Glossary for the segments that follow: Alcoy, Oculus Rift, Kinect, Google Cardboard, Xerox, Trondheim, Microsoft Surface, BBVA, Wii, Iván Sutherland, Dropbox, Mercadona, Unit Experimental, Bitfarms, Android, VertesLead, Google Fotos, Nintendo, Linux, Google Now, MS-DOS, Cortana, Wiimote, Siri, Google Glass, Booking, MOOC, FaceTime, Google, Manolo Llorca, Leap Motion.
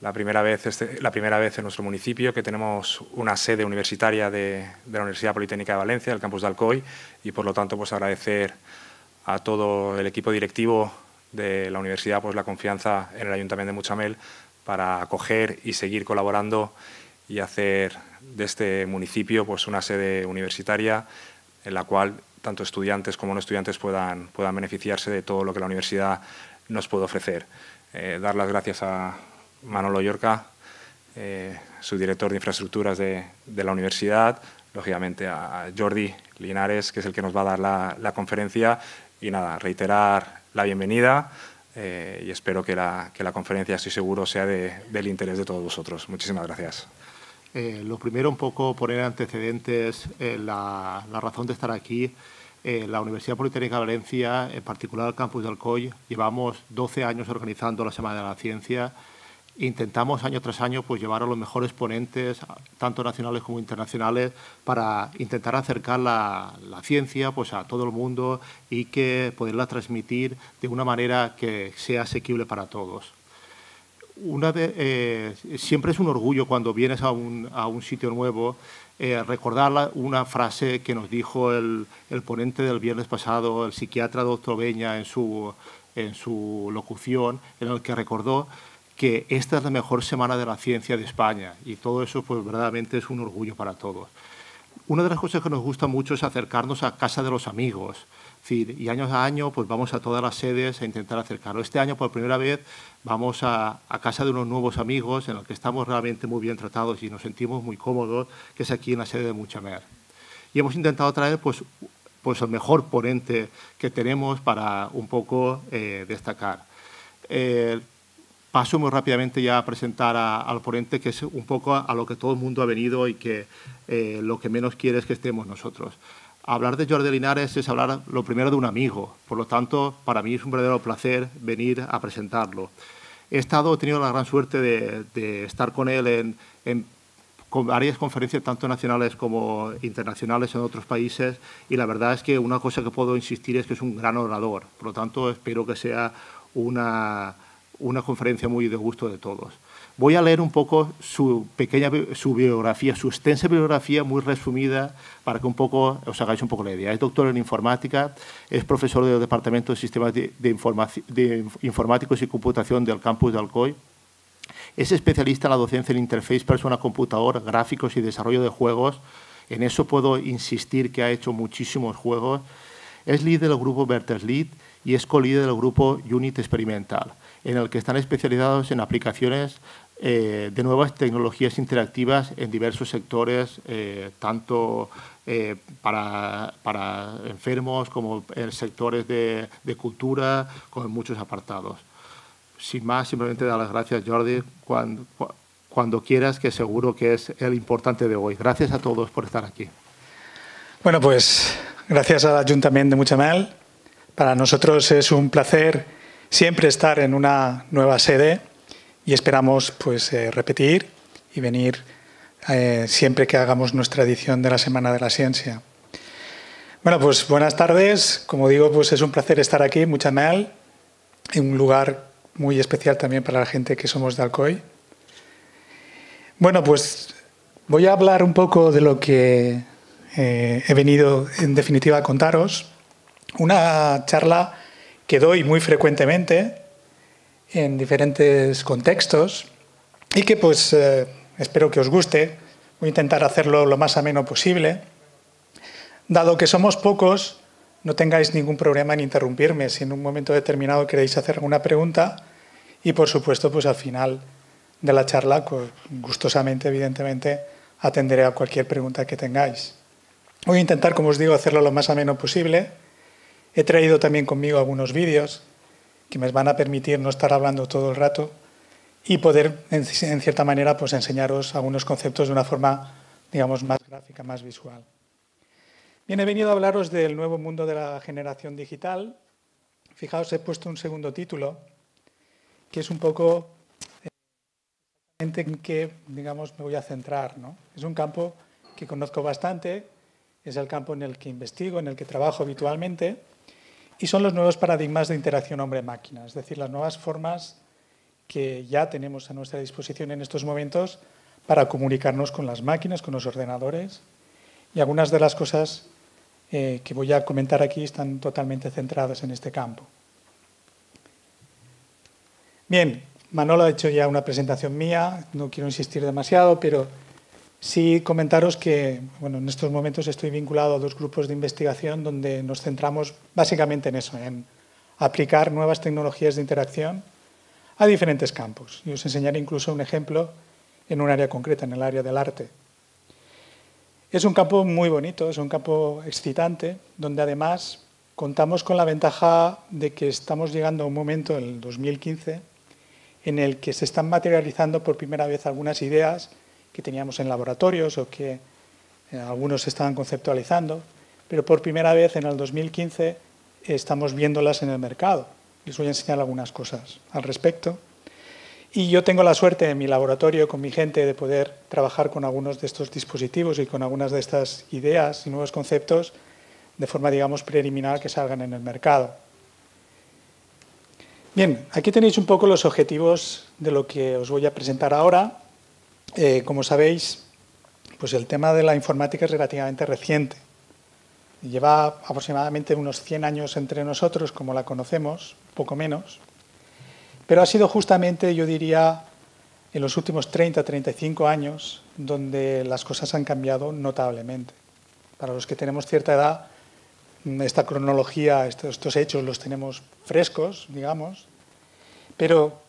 La primera vez en nuestro municipio que tenemos una sede universitaria de la Universidad Politécnica de Valencia, el campus de Alcoy, y por lo tanto pues agradecer a todo el equipo directivo de la universidad pues la confianza en el Ayuntamiento de Mutxamel para acoger y seguir colaborando y hacer de este municipio pues una sede universitaria en la cual tanto estudiantes como no estudiantes puedan beneficiarse de todo lo que la universidad nos puede ofrecer. Dar las gracias a Manolo Llorca, subdirector de infraestructuras de la universidad, lógicamente a Jordi Linares, que es el que nos va a dar la conferencia, y nada, reiterar la bienvenida y espero que la conferencia, estoy seguro, sea del interés de todos vosotros. Muchísimas gracias. Lo primero, un poco poner antecedentes la razón de estar aquí. La Universidad Politécnica de Valencia, en particular el campus de Alcoy, llevamos 12 años organizando la Semana de la Ciencia. Intentamos año tras año pues, llevar a los mejores ponentes, tanto nacionales como internacionales, para intentar acercar la ciencia pues, a todo el mundo y que poderla transmitir de una manera que sea asequible para todos. Siempre es un orgullo cuando vienes a un sitio nuevo recordar una frase que nos dijo el ponente del viernes pasado, el psiquiatra Dr. Beña, en su locución, en el que recordó que esta es la mejor Semana de la Ciencia de España y todo eso, pues, verdaderamente es un orgullo para todos. Una de las cosas que nos gusta mucho es acercarnos a casa de los amigos, es decir, y año a año pues vamos a todas las sedes a intentar acercarlo. Este año, por primera vez, vamos a casa de unos nuevos amigos en los que estamos realmente muy bien tratados y nos sentimos muy cómodos, que es aquí en la sede de Mutxamel. Y hemos intentado traer, pues el mejor ponente que tenemos para un poco destacar. Paso muy rápidamente ya a presentar al ponente, que es un poco a lo que todo el mundo ha venido y que lo que menos quiere es que estemos nosotros. Hablar de Jordi Linares es hablar lo primero de un amigo, por lo tanto, para mí es un verdadero placer venir a presentarlo. He tenido la gran suerte de estar con él con varias conferencias, tanto nacionales como internacionales en otros países, y la verdad es que una cosa que puedo insistir es que es un gran orador, por lo tanto, espero que sea una conferencia muy de gusto de todos. Voy a leer un poco su biografía, su extensa biografía muy resumida para que un poco os hagáis un poco la idea. Es doctor en informática, es profesor del Departamento de Sistemas de Informáticos y Computación del campus de Alcoy, es especialista en la docencia en interface persona-computador, gráficos y desarrollo de juegos. En eso puedo insistir que ha hecho muchísimos juegos. Es líder del grupo VertesLead y es co-líder del grupo Unit Experimental, en el que están especializados en aplicaciones de nuevas tecnologías interactivas en diversos sectores, tanto para enfermos como en sectores de cultura, con muchos apartados. Sin más, simplemente dar las gracias, Jordi, cuando quieras, que seguro que es el importante de hoy. Gracias a todos por estar aquí. Bueno, pues gracias al Ayuntamiento de Mutxamel. Para nosotros es un placer siempre estar en una nueva sede y esperamos pues repetir y venir siempre que hagamos nuestra edición de la Semana de la Ciencia. Bueno, pues buenas tardes. Como digo, pues es un placer estar aquí en Mutxamel, en un lugar muy especial también para la gente que somos de Alcoy. Bueno, pues voy a hablar un poco de lo que he venido en definitiva a contaros. Una charla que doy muy frecuentemente en diferentes contextos y que pues espero que os guste. Voy a intentar hacerlo lo más ameno posible. Dado que somos pocos, no tengáis ningún problema en interrumpirme si en un momento determinado queréis hacer alguna pregunta y por supuesto pues al final de la charla, gustosamente evidentemente, atenderé a cualquier pregunta que tengáis. Voy a intentar, como os digo, hacerlo lo más ameno posible. He traído también conmigo algunos vídeos que me van a permitir no estar hablando todo el rato y poder, en cierta manera, pues enseñaros algunos conceptos de una forma, digamos, más gráfica, más visual. Bien, he venido a hablaros del nuevo mundo de la generación digital. Fijaos, he puesto un segundo título, que es un poco en que, digamos, me voy a centrar, ¿no? Es un campo que conozco bastante, es el campo en el que investigo, en el que trabajo habitualmente, y son los nuevos paradigmas de interacción hombre-máquina, es decir, las nuevas formas que ya tenemos a nuestra disposición en estos momentos para comunicarnos con las máquinas, con los ordenadores, y algunas de las cosas que voy a comentar aquí están totalmente centradas en este campo. Bien, Manolo ha hecho ya una presentación mía, no quiero insistir demasiado, pero sí comentaros que bueno, en estos momentos estoy vinculado a dos grupos de investigación donde nos centramos básicamente en eso, en aplicar nuevas tecnologías de interacción a diferentes campos. Y os enseñaré incluso un ejemplo en un área concreta, en el área del arte. Es un campo muy bonito, es un campo excitante, donde además contamos con la ventaja de que estamos llegando a un momento, en el 2015, en el que se están materializando por primera vez algunas ideas que teníamos en laboratorios o que algunos estaban conceptualizando, pero por primera vez en el 2015 estamos viéndolas en el mercado. Les voy a enseñar algunas cosas al respecto. Y yo tengo la suerte en mi laboratorio, con mi gente, de poder trabajar con algunos de estos dispositivos y con algunas de estas ideas y nuevos conceptos de forma, digamos, preliminar que salgan en el mercado. Bien, aquí tenéis un poco los objetivos de lo que os voy a presentar ahora. Como sabéis, pues el tema de la informática es relativamente reciente. Lleva aproximadamente unos 100 años entre nosotros, como la conocemos, poco menos. Pero ha sido justamente, yo diría, en los últimos 30, 35 años, donde las cosas han cambiado notablemente. Para los que tenemos cierta edad, esta cronología, estos hechos los tenemos frescos, digamos, pero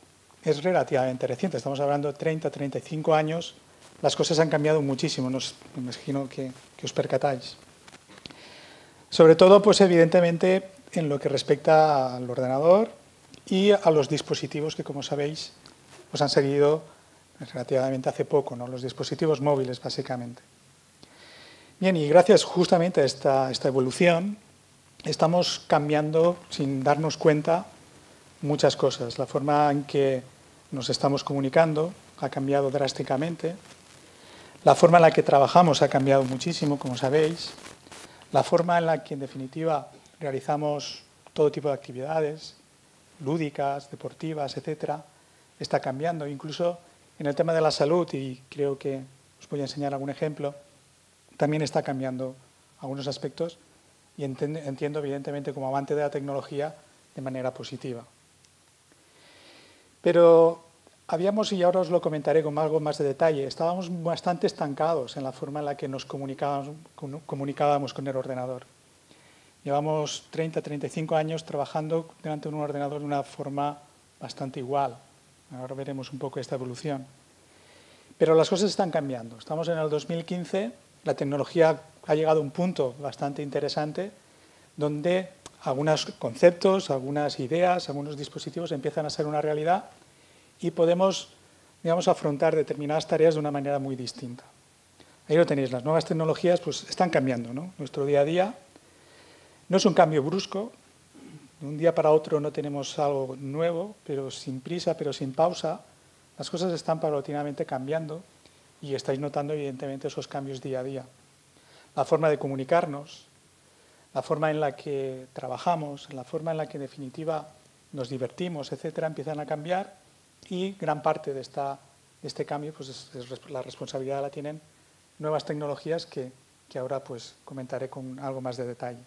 es relativamente reciente. Estamos hablando de 30, 35 años. Las cosas han cambiado muchísimo, me imagino que os percatáis. Sobre todo, pues evidentemente, en lo que respecta al ordenador y a los dispositivos que, como sabéis, pues han seguido relativamente hace poco, ¿no? Los dispositivos móviles, básicamente. Bien, y gracias justamente a esta evolución, estamos cambiando, sin darnos cuenta, muchas cosas. La forma en que nos estamos comunicando ha cambiado drásticamente. La forma en la que trabajamos ha cambiado muchísimo, como sabéis. La forma en la que, en definitiva, realizamos todo tipo de actividades lúdicas, deportivas, etcétera, está cambiando. Incluso en el tema de la salud, y creo que os voy a enseñar algún ejemplo, también está cambiando algunos aspectos y entiendo, evidentemente, como amante de la tecnología, de manera positiva. Pero habíamos, y ahora os lo comentaré con algo más de detalle, estábamos bastante estancados en la forma en la que nos comunicábamos con el ordenador. Llevamos 30, 35 años trabajando delante de un ordenador de una forma bastante igual. Ahora veremos un poco esta evolución. Pero las cosas están cambiando. Estamos en el 2015... La tecnología ha llegado a un punto bastante interesante donde algunos conceptos, algunas ideas, algunos dispositivos empiezan a ser una realidad y podemos, digamos, afrontar determinadas tareas de una manera muy distinta. Ahí lo tenéis, las nuevas tecnologías pues, están cambiando, ¿no? Nuestro día a día no es un cambio brusco, de un día para otro no tenemos algo nuevo, pero sin prisa, pero sin pausa, las cosas están paulatinamente cambiando. Y estáis notando, evidentemente, esos cambios día a día. La forma de comunicarnos, la forma en la que trabajamos, la forma en la que, en definitiva, nos divertimos, etcétera, empiezan a cambiar y gran parte de este cambio, pues, la responsabilidad la tienen nuevas tecnologías que ahora pues, comentaré con algo más de detalle.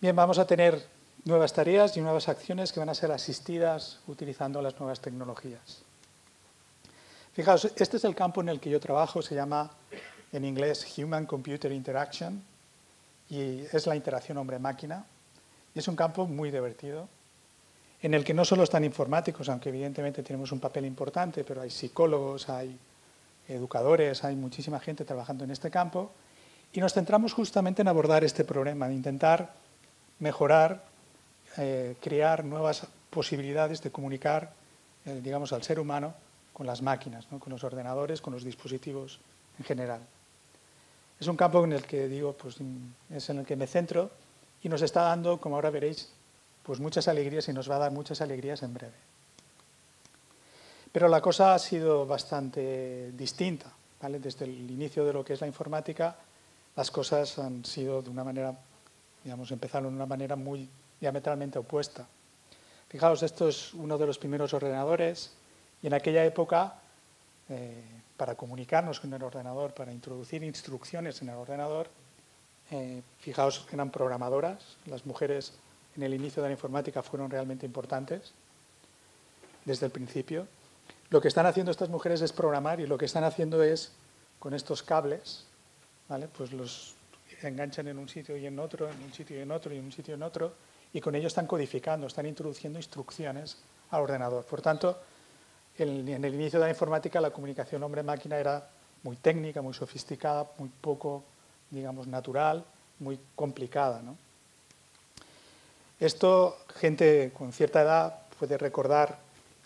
Bien, vamos a tener nuevas tareas y nuevas acciones que van a ser asistidas utilizando las nuevas tecnologías. Fijaos, este es el campo en el que yo trabajo, se llama en inglés Human Computer Interaction y es la interacción hombre-máquina. Es un campo muy divertido en el que no solo están informáticos, aunque evidentemente tenemos un papel importante, pero hay psicólogos, hay educadores, hay muchísima gente trabajando en este campo y nos centramos justamente en abordar este problema, de intentar mejorar, crear nuevas posibilidades de comunicar, digamos, al ser humano con las máquinas, ¿no? Con los ordenadores, con los dispositivos en general. Es un campo en el que digo, pues, es en el que me centro y nos está dando, como ahora veréis, pues muchas alegrías y nos va a dar muchas alegrías en breve. Pero la cosa ha sido bastante distinta ¿vale? Desde el inicio de lo que es la informática, las cosas han sido de una manera, digamos, empezaron de una manera muy diametralmente opuesta. Fijaos, esto es uno de los primeros ordenadores y en aquella época, para comunicarnos con el ordenador, para introducir instrucciones en el ordenador, fijaos, eran programadoras. Las mujeres en el inicio de la informática fueron realmente importantes desde el principio. Lo que están haciendo estas mujeres es programar y lo que están haciendo es, con estos cables, ¿vale? Pues los enganchan en un sitio y en otro, en un sitio y en otro, y en un sitio y en otro, y con ello están codificando, están introduciendo instrucciones al ordenador. Por tanto, en el inicio de la informática la comunicación hombre-máquina era muy técnica, muy sofisticada, muy poco, digamos, natural, muy complicada, ¿no? Esto, gente con cierta edad puede recordar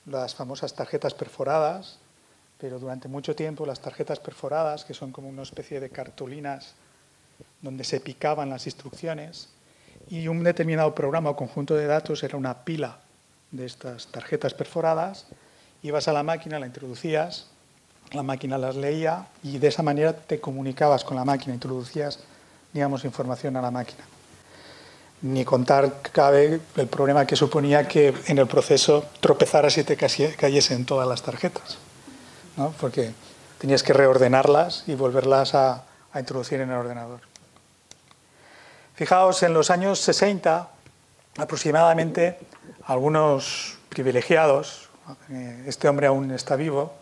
las famosas tarjetas perforadas, pero durante mucho tiempo las tarjetas perforadas, que son como una especie de cartulinas donde se picaban las instrucciones, y un determinado programa o conjunto de datos era una pila de estas tarjetas perforadas, ibas a la máquina, la introducías, la máquina las leía y de esa manera te comunicabas con la máquina, introducías, digamos, información a la máquina. Ni contar cabe el problema que suponía que en el proceso tropezaras y te cayesen todas las tarjetas, ¿no? Porque tenías que reordenarlas y volverlas a introducir en el ordenador. Fijaos, en los años 60, aproximadamente, algunos privilegiados, este hombre aún está vivo,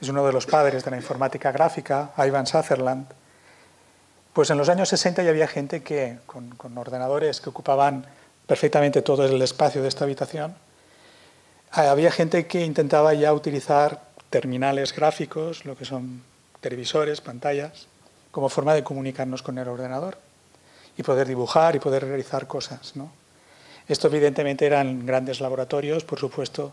es uno de los padres de la informática gráfica, Iván Sutherland. Pues en los años 60 ya había gente que, con ordenadores que ocupaban perfectamente todo el espacio de esta habitación, había gente que intentaba ya utilizar terminales gráficos, lo que son televisores, pantallas, como forma de comunicarnos con el ordenador y poder dibujar y poder realizar cosas, ¿no? Esto evidentemente eran grandes laboratorios, por supuesto,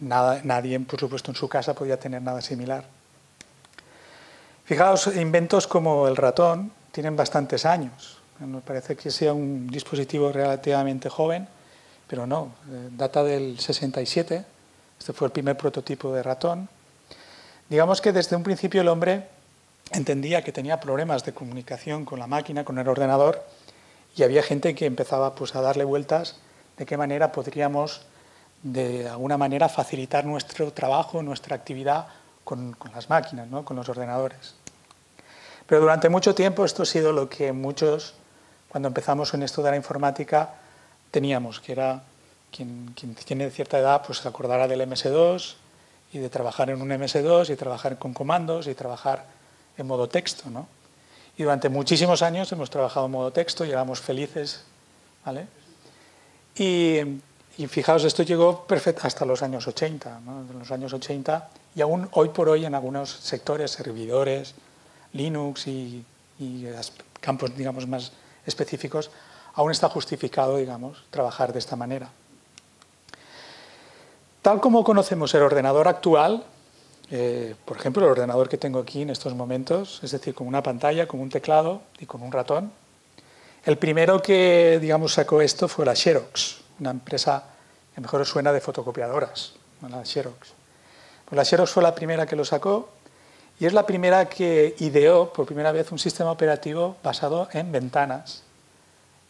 nadie, por supuesto, en su casa podía tener nada similar. Fijaos, inventos como el ratón tienen bastantes años. Nos parece que sea un dispositivo relativamente joven, pero no, data del 67, este fue el primer prototipo de ratón. Digamos que desde un principio el hombre entendía que tenía problemas de comunicación con la máquina, con el ordenador, y había gente que empezaba, pues, a darle vueltas de qué manera podríamos, de alguna manera, facilitar nuestro trabajo, nuestra actividad con las máquinas, ¿no? Con los ordenadores. Pero durante mucho tiempo esto ha sido lo que muchos, cuando empezamos en esto de la informática, teníamos, que era, quien tiene cierta edad, pues se acordará del MS-DOS y de trabajar en un MS-DOS y trabajar con comandos y trabajar en modo texto, ¿no? Y durante muchísimos años hemos trabajado en modo texto y éramos felices, ¿vale? Y fijaos, esto llegó perfecto hasta los años 80, ¿no? En los años 80, y aún hoy por hoy en algunos sectores, servidores, Linux y campos, digamos, más específicos, aún está justificado, digamos, trabajar de esta manera. Tal como conocemos el ordenador actual, por ejemplo, el ordenador que tengo aquí en estos momentos, es decir, con una pantalla, con un teclado y con un ratón, el primero que, digamos, sacó esto fue la Xerox, una empresa que mejor os suena de fotocopiadoras, la Xerox. Pues la Xerox fue la primera que lo sacó y es la primera que ideó por primera vez un sistema operativo basado en ventanas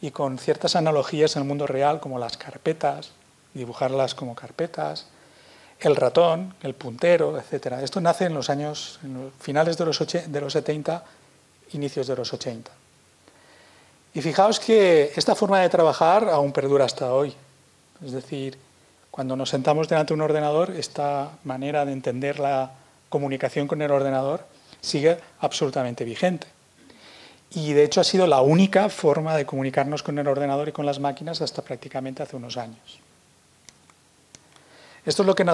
y con ciertas analogías en el mundo real, como las carpetas, dibujarlas como carpetas, el ratón, el puntero, etc. Esto nace en los años, en los finales de los 70, inicios de los 80. Y fijaos que esta forma de trabajar aún perdura hasta hoy. Es decir, cuando nos sentamos delante de un ordenador, esta manera de entender la comunicación con el ordenador sigue absolutamente vigente. Y de hecho ha sido la única forma de comunicarnos con el ordenador y con las máquinas hasta prácticamente hace unos años. Esto es lo que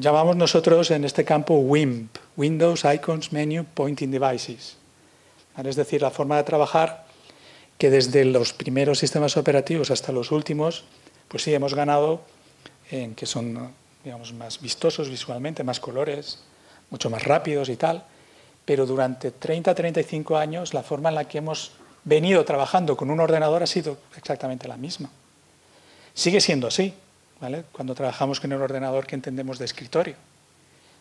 llamamos nosotros en este campo WIMP, Windows, Icons, Menu, Pointing Devices. Es decir, la forma de trabajar que desde los primeros sistemas operativos hasta los últimos, pues sí, hemos ganado en que son, digamos, más vistosos visualmente, más colores, mucho más rápidos y tal, pero durante 30-35 años la forma en la que hemos venido trabajando con un ordenador ha sido exactamente la misma. Sigue siendo así, ¿vale? Cuando trabajamos con el ordenador que entendemos de escritorio.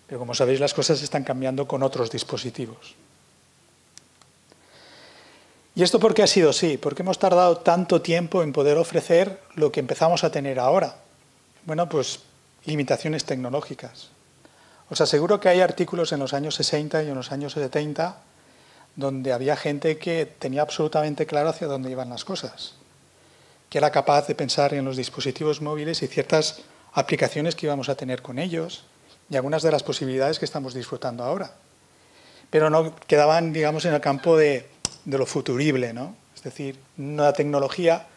Pero como sabéis, las cosas están cambiando con otros dispositivos. ¿Y esto por qué ha sido así? ¿Por qué hemos tardado tanto tiempo en poder ofrecer lo que empezamos a tener ahora? Bueno, pues limitaciones tecnológicas. Os aseguro que hay artículos en los años 60 y en los años 70 donde había gente que tenía absolutamente claro hacia dónde iban las cosas, que era capaz de pensar en los dispositivos móviles y ciertas aplicaciones que íbamos a tener con ellos y algunas de las posibilidades que estamos disfrutando ahora. Pero no quedaban, digamos, en el campo de lo futurible, ¿no? Es decir, la tecnología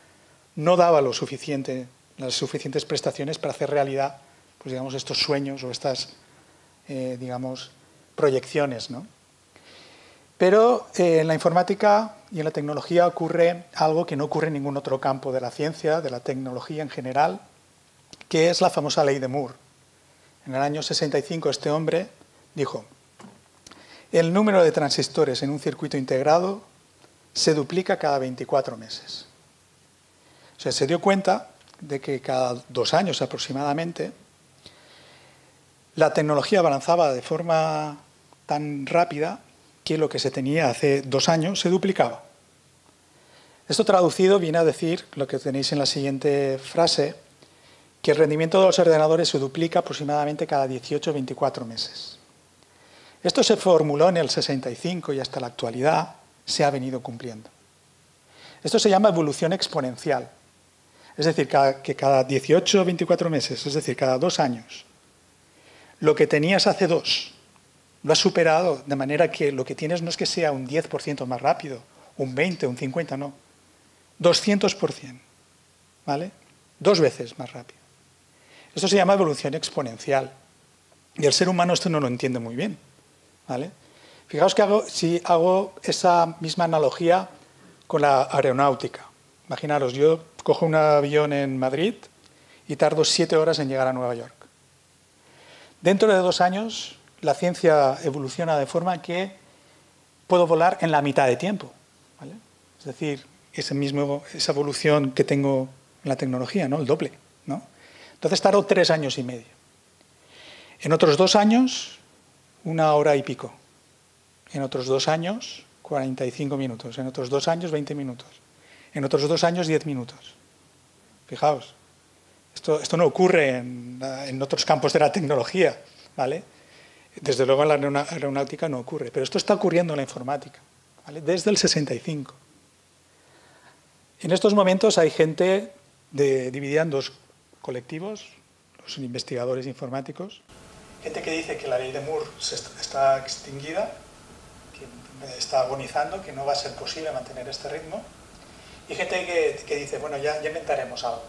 no daba lo suficiente, las suficientes prestaciones para hacer realidad, pues digamos, estos sueños o estas, digamos, proyecciones, ¿no? Pero en la informática y en la tecnología ocurre algo que no ocurre en ningún otro campo de la ciencia, de la tecnología en general, que es la famosa ley de Moore. En el año 65 este hombre dijo: el número de transistores en un circuito integrado se duplica cada 24 meses. O sea, se dio cuenta de que cada 2 años aproximadamente la tecnología avanzaba de forma tan rápida que lo que se tenía hace 2 años se duplicaba. Esto traducido viene a decir, lo que tenéis en la siguiente frase, que el rendimiento de los ordenadores se duplica aproximadamente cada 18 o 24 meses. Esto se formuló en el 65 y hasta la actualidad se ha venido cumpliendo. Esto se llama evolución exponencial, es decir, que cada 18 o 24 meses, es decir, cada 2 años, lo que tenías hace 2 lo has superado, de manera que lo que tienes no es que sea un 10% más rápido, un 20, un 50, no. 200%, ¿vale? 2 veces más rápido. Esto se llama evolución exponencial. Y el ser humano esto no lo entiende muy bien, ¿vale? Fijaos que si hago esa misma analogía con la aeronáutica. Imaginaros, yo cojo un avión en Madrid y tardo 7 horas en llegar a Nueva York. Dentro de 2 años... la ciencia evoluciona de forma que puedo volar en la mitad de tiempo, ¿vale? Es decir, esa evolución que tengo en la tecnología, ¿no? El doble, ¿no? Entonces tardó 3 años y medio. En otros 2 años, 1 hora y pico. En otros 2 años, 45 minutos. En otros 2 años, 20 minutos. En otros 2 años, 10 minutos. Fijaos, esto no ocurre en otros campos de la tecnología, ¿vale? Desde luego en la aeronáutica no ocurre, pero esto está ocurriendo en la informática, ¿vale? Desde el 65. En estos momentos hay gente dividida en 2 colectivos, los investigadores informáticos, gente que dice que la ley de Moore está extinguida, que está agonizando, que no va a ser posible mantener este ritmo, y gente que dice, bueno, ya inventaremos algo.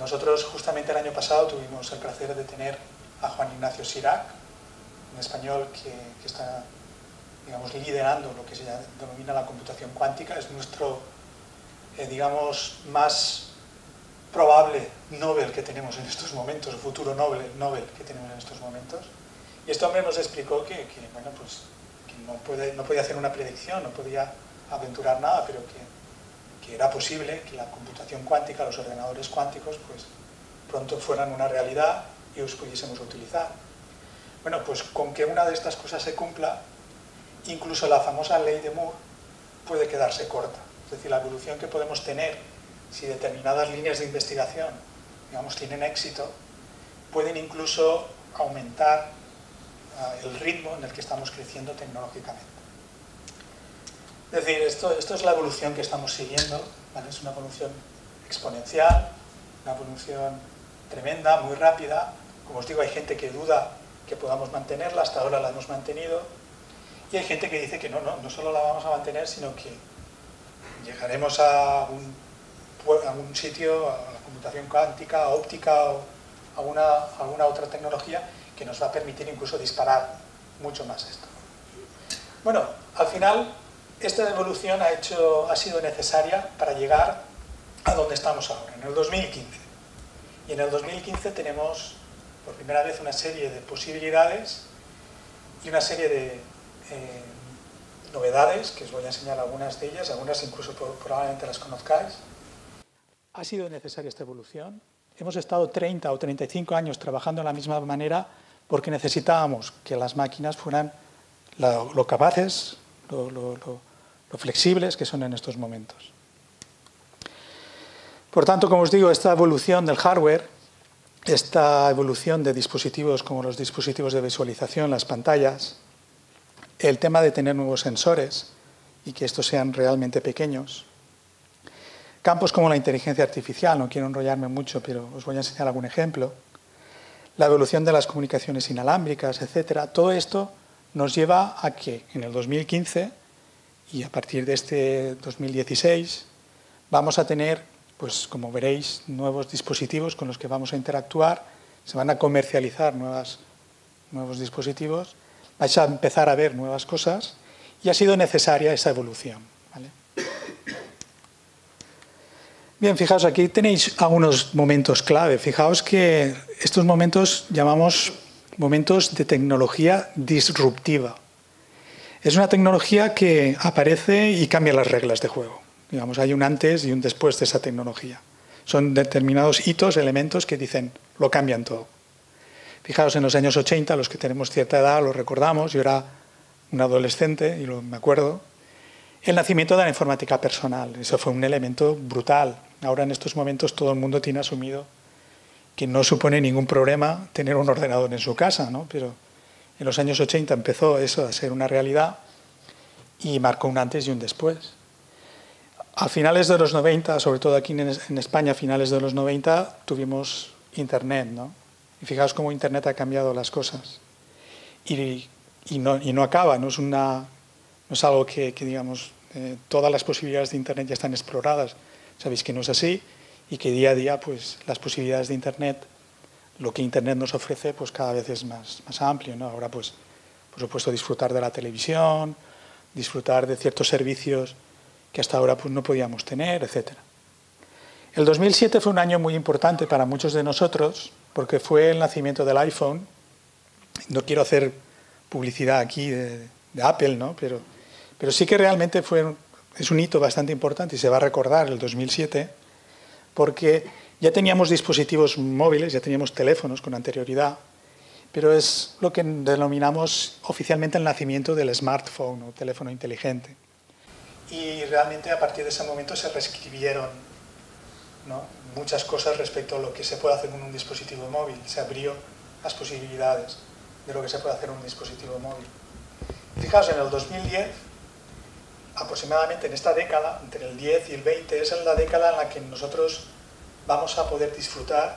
Nosotros justamente el año pasado tuvimos el placer de tener a Juan Ignacio Cirac, un español que está, digamos, liderando lo que se denomina la computación cuántica. Es nuestro, digamos, más probable Nobel que tenemos en estos momentos, futuro Nobel que tenemos en estos momentos. Y este hombre nos explicó bueno, pues, que no podía hacer una predicción, no podía aventurar nada, pero que era posible que la computación cuántica, los ordenadores cuánticos, pues pronto fueran una realidad y os pudiésemos utilizar. Bueno, pues con que una de estas cosas se cumpla, incluso la famosa ley de Moore puede quedarse corta. Es decir, la evolución que podemos tener, si determinadas líneas de investigación, digamos, tienen éxito, pueden incluso aumentar el ritmo en el que estamos creciendo tecnológicamente. Es decir, esto es la evolución que estamos siguiendo, ¿vale? Es una evolución exponencial, una evolución tremenda, muy rápida. Como os digo, hay gente que duda que podamos mantenerla, hasta ahora la hemos mantenido, y hay gente que dice que no solo la vamos a mantener, sino que llegaremos a un sitio, a la computación cuántica, a óptica o a alguna otra tecnología que nos va a permitir incluso disparar mucho más esto. Bueno, al final, esta evolución ha sido necesaria para llegar a donde estamos ahora, en el 2015. Y en el 2015 tenemos por primera vez una serie de posibilidades y una serie de novedades, que os voy a enseñar algunas de ellas, algunas incluso probablemente las conozcáis. Ha sido necesaria esta evolución. Hemos estado 30 o 35 años trabajando de la misma manera, porque necesitábamos que las máquinas fueran lo capaces, lo flexibles que son en estos momentos. Por tanto, como os digo, esta evolución del hardware, esta evolución de dispositivos como los dispositivos de visualización, las pantallas, el tema de tener nuevos sensores y que estos sean realmente pequeños, campos como la inteligencia artificial, no quiero enrollarme mucho, pero os voy a enseñar algún ejemplo, la evolución de las comunicaciones inalámbricas, etcétera, todo esto nos lleva a que en el 2015 y a partir de este 2016 vamos a tener, pues como veréis, nuevos dispositivos con los que vamos a interactuar, se van a comercializar nuevos dispositivos, vais a empezar a ver nuevas cosas y ha sido necesaria esa evolución, ¿vale? Bien, fijaos, aquí tenéis algunos momentos clave. Fijaos que estos momentos llamamos momentos de tecnología disruptiva. Es una tecnología que aparece y cambia las reglas de juego. Digamos, hay un antes y un después de esa tecnología. Son determinados hitos, elementos que dicen, lo cambian todo. Fijaos, en los años 80, los que tenemos cierta edad lo recordamos, yo era un adolescente y me acuerdo, el nacimiento de la informática personal. Eso fue un elemento brutal. Ahora en estos momentos todo el mundo tiene asumido que no supone ningún problema tener un ordenador en su casa, ¿no? Pero en los años 80 empezó eso a ser una realidad y marcó un antes y un después. A finales de los 90, sobre todo aquí en España, a finales de los 90, tuvimos Internet, ¿no? Y fijaos cómo Internet ha cambiado las cosas. Y no acaba, no es algo que digamos, todas las posibilidades de Internet ya están exploradas. Sabéis que no es así y que día a día pues, las posibilidades de Internet, lo que Internet nos ofrece, pues cada vez es más amplio, ¿no? Ahora, pues, por supuesto, disfrutar de la televisión, disfrutar de ciertos servicios que hasta ahora pues, no podíamos tener, etc. El 2007 fue un año muy importante para muchos de nosotros porque fue el nacimiento del iPhone. No quiero hacer publicidad aquí de Apple, ¿no? Pero sí que realmente es un hito bastante importante y se va a recordar el 2007 porque ya teníamos dispositivos móviles, ya teníamos teléfonos con anterioridad, pero es lo que denominamos oficialmente el nacimiento del smartphone o teléfono inteligente. Y realmente a partir de ese momento se reescribieron, ¿no?, muchas cosas respecto a lo que se puede hacer con un dispositivo móvil, se abrió las posibilidades de lo que se puede hacer en un dispositivo móvil. Fijaos, en el 2010, aproximadamente en esta década, entre el 10 y el 20, es la década en la que nosotros vamos a poder disfrutar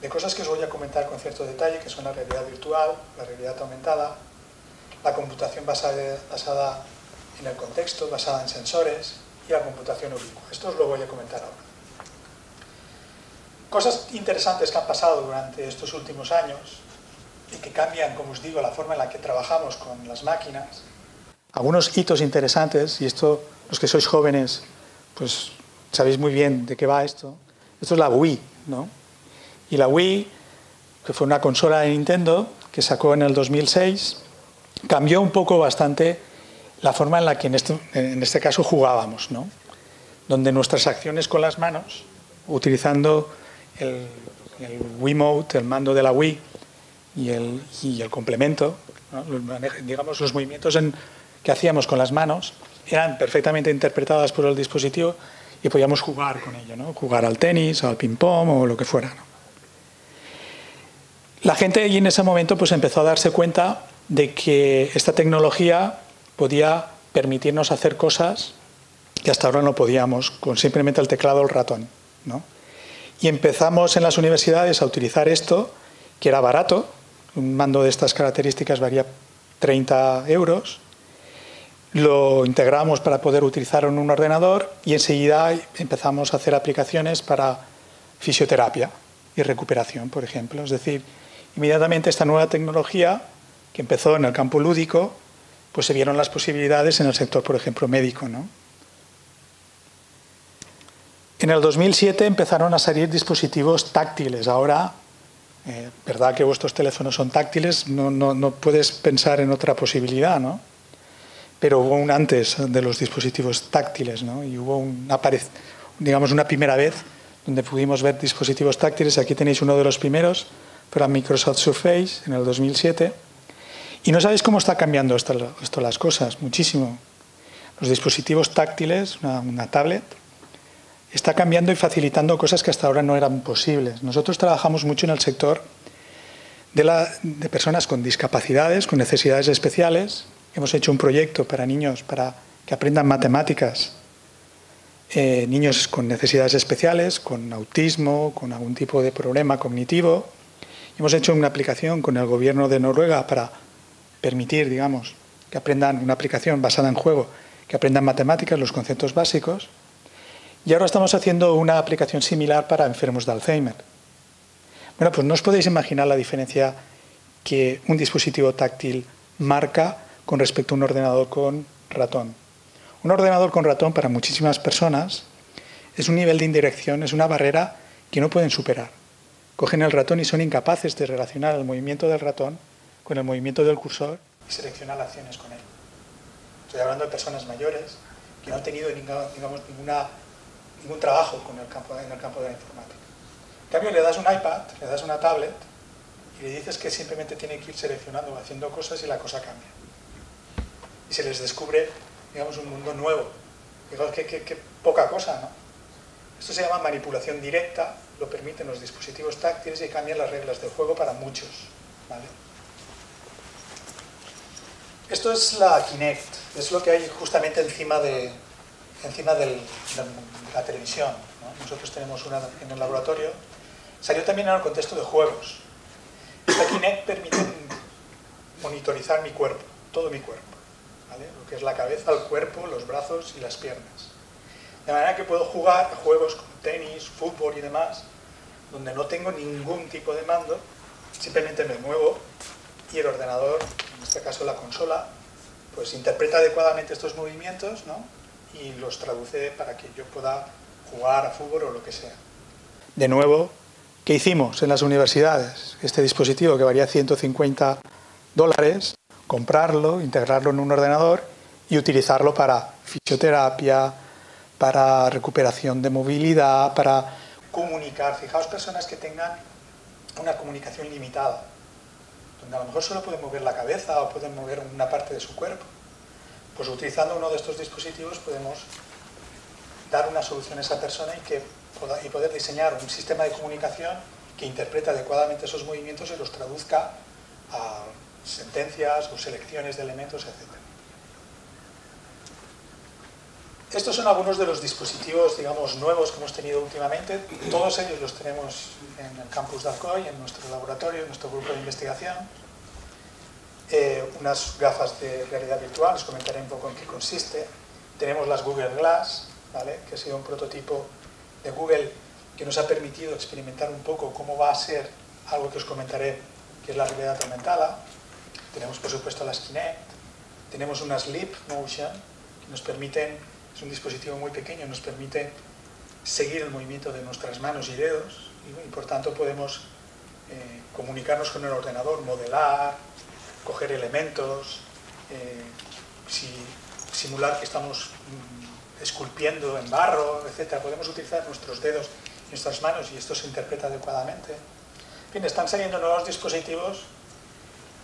de cosas que os voy a comentar con cierto detalle, que son la realidad virtual, la realidad aumentada, la computación basada en el contexto, basada en sensores, y la computación ubicua. Esto os lo voy a comentar ahora. Cosas interesantes que han pasado durante estos últimos años y que cambian, como os digo, la forma en la que trabajamos con las máquinas. Algunos hitos interesantes, y esto, los que sois jóvenes, pues sabéis muy bien de qué va esto. Esto es la Wii, ¿no? Y la Wii, que fue una consola de Nintendo, que sacó en el 2006, cambió un poco bastante la forma en la que en este caso jugábamos, ¿no? Donde nuestras acciones con las manos, utilizando el Wiimote, el mando de la Wii, y el complemento, ¿no?, digamos, los movimientos que hacíamos con las manos eran perfectamente interpretadas por el dispositivo y podíamos jugar con ello, ¿no? Jugar al tenis, o al ping-pong o lo que fuera, ¿no? La gente allí en ese momento pues, empezó a darse cuenta de que esta tecnología podía permitirnos hacer cosas que hasta ahora no podíamos, con simplemente el teclado o el ratón, ¿no? Y empezamos en las universidades a utilizar esto, que era barato. Un mando de estas características valía 30 euros, lo integramos para poder utilizarlo en un ordenador y enseguida empezamos a hacer aplicaciones para fisioterapia y recuperación, por ejemplo. Es decir, inmediatamente esta nueva tecnología, que empezó en el campo lúdico, pues se vieron las posibilidades en el sector, por ejemplo, médico, ¿no? En el 2007 empezaron a salir dispositivos táctiles. Ahora, ¿verdad que vuestros teléfonos son táctiles? No puedes pensar en otra posibilidad, ¿no? Pero hubo un antes de los dispositivos táctiles, ¿no? Y hubo digamos, una primera vez donde pudimos ver dispositivos táctiles. Aquí tenéis uno de los primeros para Microsoft Surface en el 2007. Y no sabéis cómo está cambiando esto las cosas, muchísimo. Los dispositivos táctiles, una tablet, está cambiando y facilitando cosas que hasta ahora no eran posibles. Nosotros trabajamos mucho en el sector de personas con discapacidades, con necesidades especiales. Hemos hecho un proyecto para niños para que aprendan matemáticas. Niños con necesidades especiales, con autismo, con algún tipo de problema cognitivo. Hemos hecho una aplicación con el gobierno de Noruega para permitir, digamos, que aprendan una aplicación basada en juego, que aprendan matemáticas, los conceptos básicos. Y ahora estamos haciendo una aplicación similar para enfermos de Alzheimer. Bueno, pues no os podéis imaginar la diferencia que un dispositivo táctil marca con respecto a un ordenador con ratón. Un ordenador con ratón para muchísimas personas es un nivel de indirección, es una barrera que no pueden superar. Cogen el ratón y son incapaces de relacionar el movimiento del ratón con el movimiento del cursor y seleccionar acciones con él. Estoy hablando de personas mayores que no han tenido ningún trabajo en el campo de la informática. En cambio, le das un iPad, le das una tablet y le dices que simplemente tiene que ir seleccionando, haciendo cosas y la cosa cambia. Y se les descubre, digamos, un mundo nuevo. Digamos que poca cosa, ¿no? Esto se llama manipulación directa, lo permiten los dispositivos táctiles y cambian las reglas del juego para muchos, ¿vale? Esto es la Kinect, es lo que hay justamente encima de la televisión, ¿no? Nosotros tenemos una en el laboratorio. Salió también en el contexto de juegos. Esta Kinect permite monitorizar mi cuerpo, todo mi cuerpo, ¿vale? Lo que es la cabeza, el cuerpo, los brazos y las piernas. De manera que puedo jugar juegos como tenis, fútbol y demás, donde no tengo ningún tipo de mando, simplemente me muevo y el ordenador, en este caso la consola, pues interpreta adecuadamente estos movimientos, ¿no? Y los traduce para que yo pueda jugar a fútbol o lo que sea. De nuevo, ¿qué hicimos en las universidades? Este dispositivo que valía $150, comprarlo, integrarlo en un ordenador y utilizarlo para fisioterapia, para recuperación de movilidad, para comunicar. Fijaos, personas que tengan una comunicación limitada, donde a lo mejor solo pueden mover la cabeza o pueden mover una parte de su cuerpo. Pues utilizando uno de estos dispositivos podemos dar una solución a esa persona y poder diseñar un sistema de comunicación que interprete adecuadamente esos movimientos y los traduzca a sentencias o selecciones de elementos, etc. Estos son algunos de los dispositivos, digamos, nuevos que hemos tenido últimamente. Todos ellos los tenemos en el campus de Alcoy, en nuestro laboratorio, en nuestro grupo de investigación. Unas gafas de realidad virtual, os comentaré un poco en qué consiste. Tenemos las Google Glass, ¿vale? Que ha sido un prototipo de Google que nos ha permitido experimentar un poco cómo va a ser algo que os comentaré, que es la realidad aumentada. Tenemos, por supuesto, las Kinect. Tenemos unas Leap Motion, que nos permiten, es un dispositivo muy pequeño, nos permite seguir el movimiento de nuestras manos y dedos y por tanto podemos comunicarnos con el ordenador, modelar, coger elementos, simular que estamos esculpiendo en barro, etc. Podemos utilizar nuestros dedos y nuestras manos y esto se interpreta adecuadamente. Bien, están saliendo nuevos dispositivos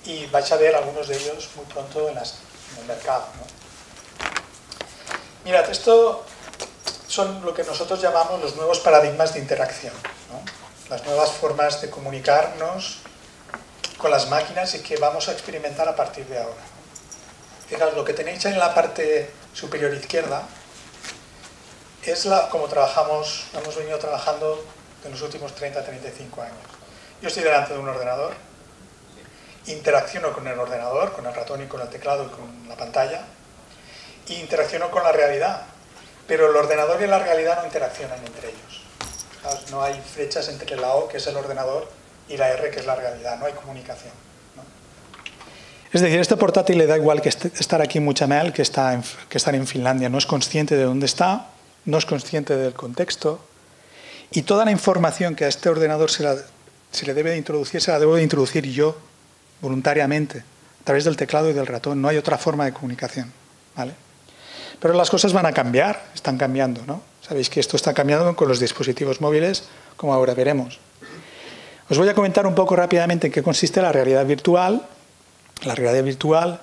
y vais a ver algunos de ellos muy pronto en el mercado, ¿no? Mirad, esto son lo que nosotros llamamos los nuevos paradigmas de interacción, ¿no? Las nuevas formas de comunicarnos con las máquinas y que vamos a experimentar a partir de ahora. Fijaos, lo que tenéis en la parte superior izquierda es como trabajamos, hemos venido trabajando en los últimos 30-35 años. Yo estoy delante de un ordenador, interacciono con el ordenador, con el ratón y con el teclado y con la pantalla, e interacciono con la realidad, pero el ordenador y la realidad no interaccionan entre ellos. Fijaos, no hay flechas entre la O, que es el ordenador, y la R, que es la realidad, no hay comunicación, ¿no? Es decir, este portátil le da igual que estar aquí en Mutxamel que estar en Finlandia, no es consciente de dónde está, no es consciente del contexto, y toda la información que a este ordenador se le debe de introducir, se la debo de introducir yo, voluntariamente, a través del teclado y del ratón, no hay otra forma de comunicación, ¿vale? Pero las cosas van a cambiar, están cambiando, ¿no? Sabéis que esto está cambiando con los dispositivos móviles, como ahora veremos. Os voy a comentar un poco rápidamente en qué consiste la realidad virtual. La realidad virtual,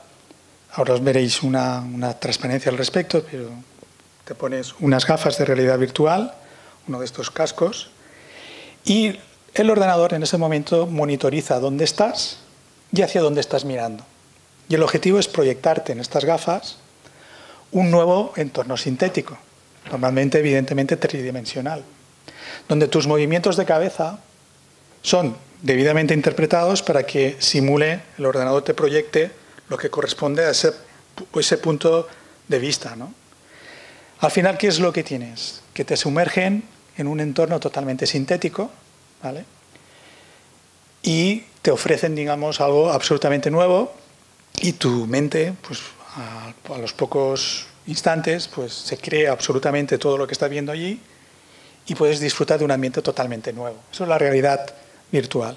ahora os veréis una transparencia al respecto, pero te pones unas gafas de realidad virtual, uno de estos cascos, y el ordenador en ese momento monitoriza dónde estás y hacia dónde estás mirando. Y el objetivo es proyectarte en estas gafas un nuevo entorno sintético, normalmente evidentemente tridimensional, donde tus movimientos de cabeza son debidamente interpretados para que simule, el ordenador te proyecte lo que corresponde a ese punto de vista, ¿no? Al final, ¿qué es lo que tienes? Que te sumergen en un entorno totalmente sintético, ¿vale? Y te ofrecen, digamos, algo absolutamente nuevo y tu mente, pues, a los pocos instantes, pues, se cree absolutamente todo lo que estás viendo allí y puedes disfrutar de un ambiente totalmente nuevo. Eso es la realidad virtual.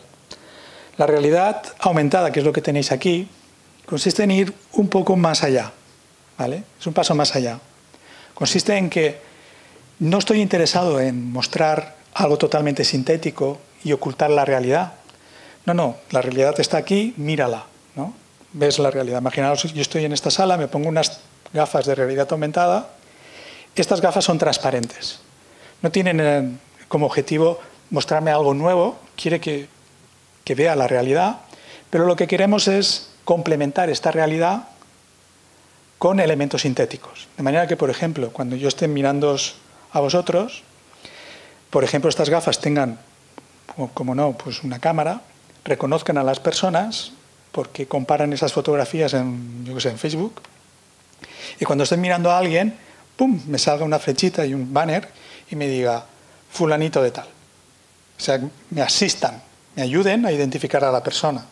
La realidad aumentada, que es lo que tenéis aquí, consiste en ir un poco más allá, ¿vale? Es un paso más allá. Consiste en que no estoy interesado en mostrar algo totalmente sintético y ocultar la realidad. No, no, la realidad está aquí, mírala, ¿no? Ves la realidad. Imaginaos, yo estoy en esta sala, me pongo unas gafas de realidad aumentada. Estas gafas son transparentes. No tienen como objetivo mostrarme algo nuevo, quiere que vea la realidad, pero lo que queremos es complementar esta realidad con elementos sintéticos. De manera que, por ejemplo, cuando yo esté mirando a vosotros, por ejemplo, estas gafas tengan, como no, pues una cámara, reconozcan a las personas porque comparan esas fotografías en, yo qué sé, en Facebook, y cuando estoy mirando a alguien, ¡pum!, me salga una flechita y un banner y me diga fulanito de tal. O sea, me asistan, me ayuden a identificar a la persona.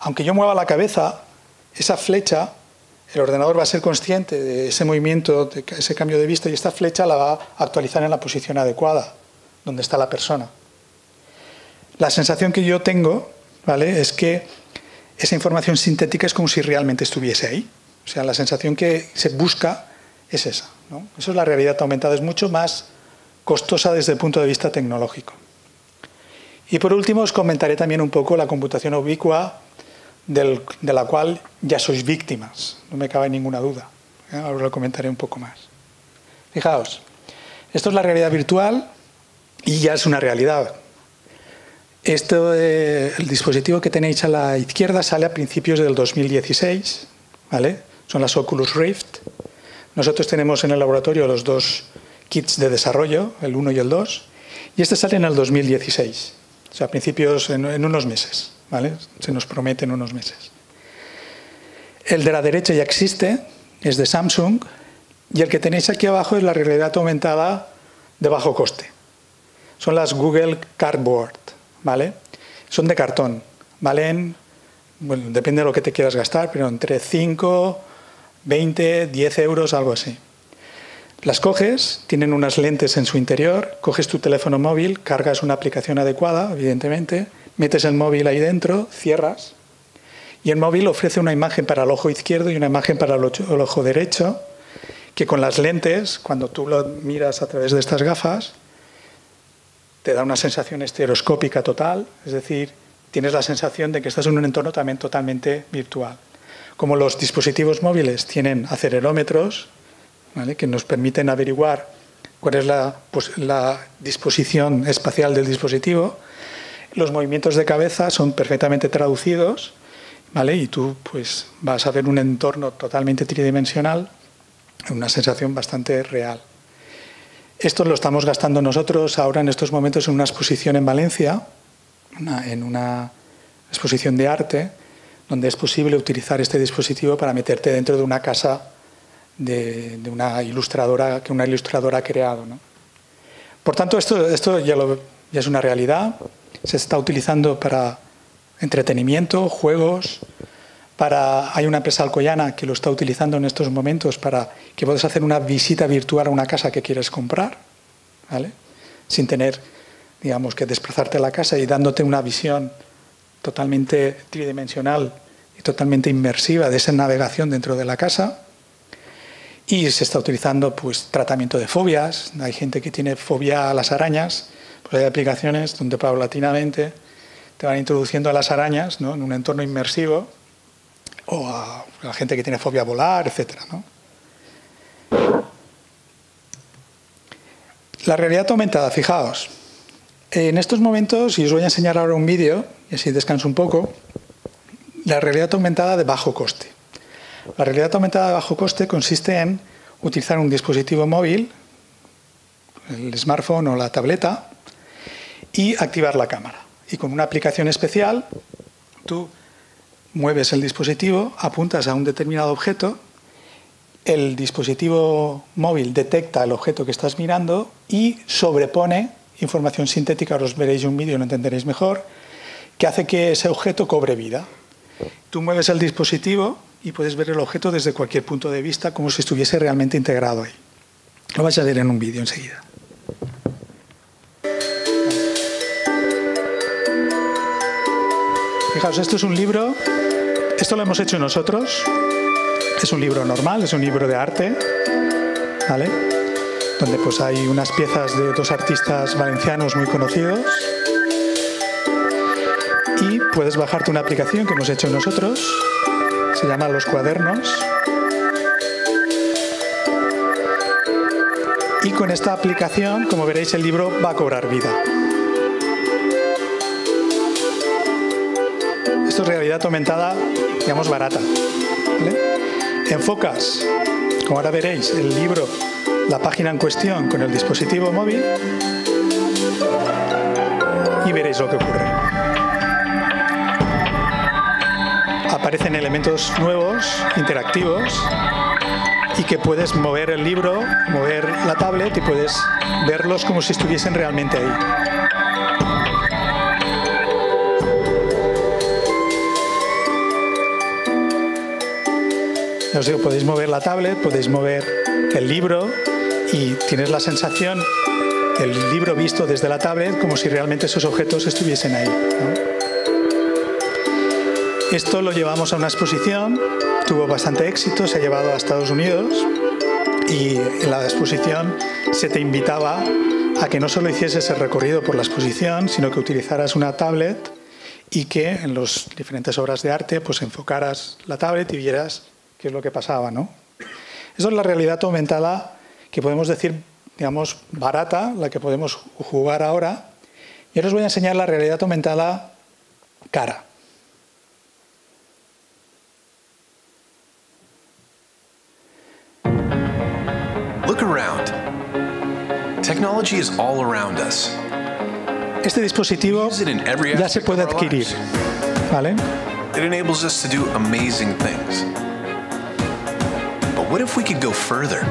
Aunque yo mueva la cabeza, esa flecha, el ordenador va a ser consciente de ese movimiento, de ese cambio de vista, y esta flecha la va a actualizar en la posición adecuada, donde está la persona. La sensación que yo tengo, ¿vale?, es que esa información sintética es como si realmente estuviese ahí. O sea, la sensación que se busca es esa, ¿no? Eso es la realidad aumentada, es mucho más costosa desde el punto de vista tecnológico. Y por último os comentaré también un poco la computación ubicua, de la cual ya sois víctimas, no me cabe ninguna duda. Ahora lo comentaré un poco más. Fijaos, esto es la realidad virtual y ya es una realidad. El dispositivo que tenéis a la izquierda sale a principios del 2016, ¿vale? Son las Oculus Rift. Nosotros tenemos en el laboratorio los dos kits de desarrollo, el 1 y el 2, y este sale en el 2016, o sea, a principios, en unos meses. ¿Vale? Se nos prometen unos meses. El de la derecha ya existe, es de Samsung, y el que tenéis aquí abajo es la realidad aumentada de bajo coste. Son las Google Cardboard, ¿vale? Son de cartón, valen, bueno, depende de lo que te quieras gastar, pero entre 5, 20, 10 euros, algo así. Las coges, tienen unas lentes en su interior, coges tu teléfono móvil, cargas una aplicación adecuada, evidentemente, metes el móvil ahí dentro, cierras, y el móvil ofrece una imagen para el ojo izquierdo y una imagen para el ojo derecho, que con las lentes, cuando tú lo miras a través de estas gafas, te da una sensación estereoscópica total, es decir, tienes la sensación de que estás en un entorno también totalmente virtual. Como los dispositivos móviles tienen acelerómetros, ¿vale?, que nos permiten averiguar cuál es la disposición espacial del dispositivo, los movimientos de cabeza son perfectamente traducidos, ¿vale?, y tú, pues, vas a ver un entorno totalmente tridimensional, una sensación bastante real. Esto lo estamos gastando nosotros ahora en estos momentos en una exposición en Valencia, en una exposición de arte, donde es posible utilizar este dispositivo para meterte dentro de una casa de una ilustradora que una ilustradora ha creado, ¿no? Por tanto, esto ya es una realidad. Se está utilizando para entretenimiento, juegos, hay una empresa alcoyana que lo está utilizando en estos momentos para que puedas hacer una visita virtual a una casa que quieres comprar, ¿vale?, sin tener, digamos, que desplazarte a la casa, y dándote una visión totalmente tridimensional y totalmente inmersiva de esa navegación dentro de la casa. Y se está utilizando, pues, tratamiento de fobias. Hay gente que tiene fobia a las arañas. Pues hay aplicaciones donde paulatinamente te van introduciendo a las arañas, ¿no?, en un entorno inmersivo, o a la gente que tiene fobia a volar, etc., ¿no? La realidad aumentada, fijaos. En estos momentos, y os voy a enseñar ahora un vídeo, y así descanso un poco, la realidad aumentada de bajo coste. La realidad aumentada de bajo coste consiste en utilizar un dispositivo móvil, el smartphone o la tableta, y activar la cámara. Y con una aplicación especial, tú mueves el dispositivo, apuntas a un determinado objeto, el dispositivo móvil detecta el objeto que estás mirando y sobrepone información sintética, ahora os veréis un vídeo y lo entenderéis mejor, que hace que ese objeto cobre vida. Tú mueves el dispositivo y puedes ver el objeto desde cualquier punto de vista, como si estuviese realmente integrado ahí. Lo vais a ver en un vídeo enseguida. Fijaos, esto es un libro, esto lo hemos hecho nosotros, es un libro normal, es un libro de arte, ¿vale?, donde pues hay unas piezas de dos artistas valencianos muy conocidos, y puedes bajarte una aplicación que hemos hecho nosotros, se llama Los Cuadernos, y con esta aplicación, como veréis, el libro va a cobrar vida. Esto es realidad aumentada, digamos, barata, ¿vale? Enfocas, como ahora veréis, el libro, la página en cuestión con el dispositivo móvil y veréis lo que ocurre. Aparecen elementos nuevos, interactivos, y que puedes mover el libro, mover la tablet y puedes verlos como si estuviesen realmente ahí. Os digo, podéis mover la tablet, podéis mover el libro y tienes la sensación, el libro visto desde la tablet, como si realmente esos objetos estuviesen ahí, ¿no? Esto lo llevamos a una exposición, tuvo bastante éxito, se ha llevado a Estados Unidos y en la exposición se te invitaba a que no solo hicieses el recorrido por la exposición, sino que utilizaras una tablet y que en las diferentes obras de arte pues enfocaras la tablet y vieras que es lo que pasaba, ¿no? Eso es la realidad aumentada que podemos decir, digamos, barata, la que podemos jugar ahora. Y ahora os voy a enseñar la realidad aumentada cara. Look around. Technology is all around us. Este dispositivo ya se puede adquirir, ¿vale? It enables us to do amazing things. What if we could go further?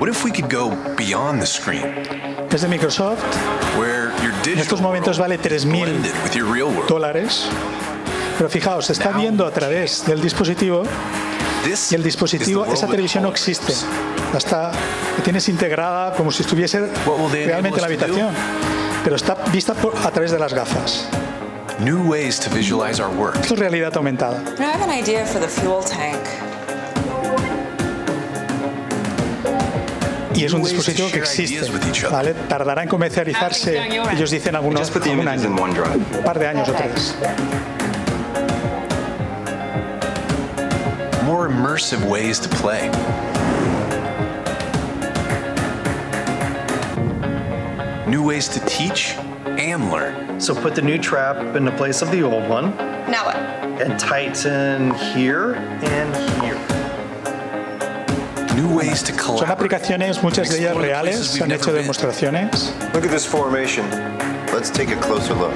What if we could go beyond the screen? Es de Microsoft. Where your digital en estos momentos vale $3.000, pero fijaos, está viendo a través del dispositivo y el dispositivo, esa televisión no existe. Hasta la tienes integrada como si estuviese realmente en la habitación, pero está vista a través de las gafas. New ways to visualize our work. Esto es realidad aumentada. I have an idea for the fuel tank. Y es un dispositivo que existe, ¿vale? Tardará en comercializarse, ellos dicen algunos, algún año, un par de años o tres. More immersive ways to play. New ways to teach and learn. So put the new trap in the place of the old one. Now what? And tighten here and here. Son aplicaciones, muchas de ellas reales, se han hecho demostraciones. Look at this formation. Let's take a closer look.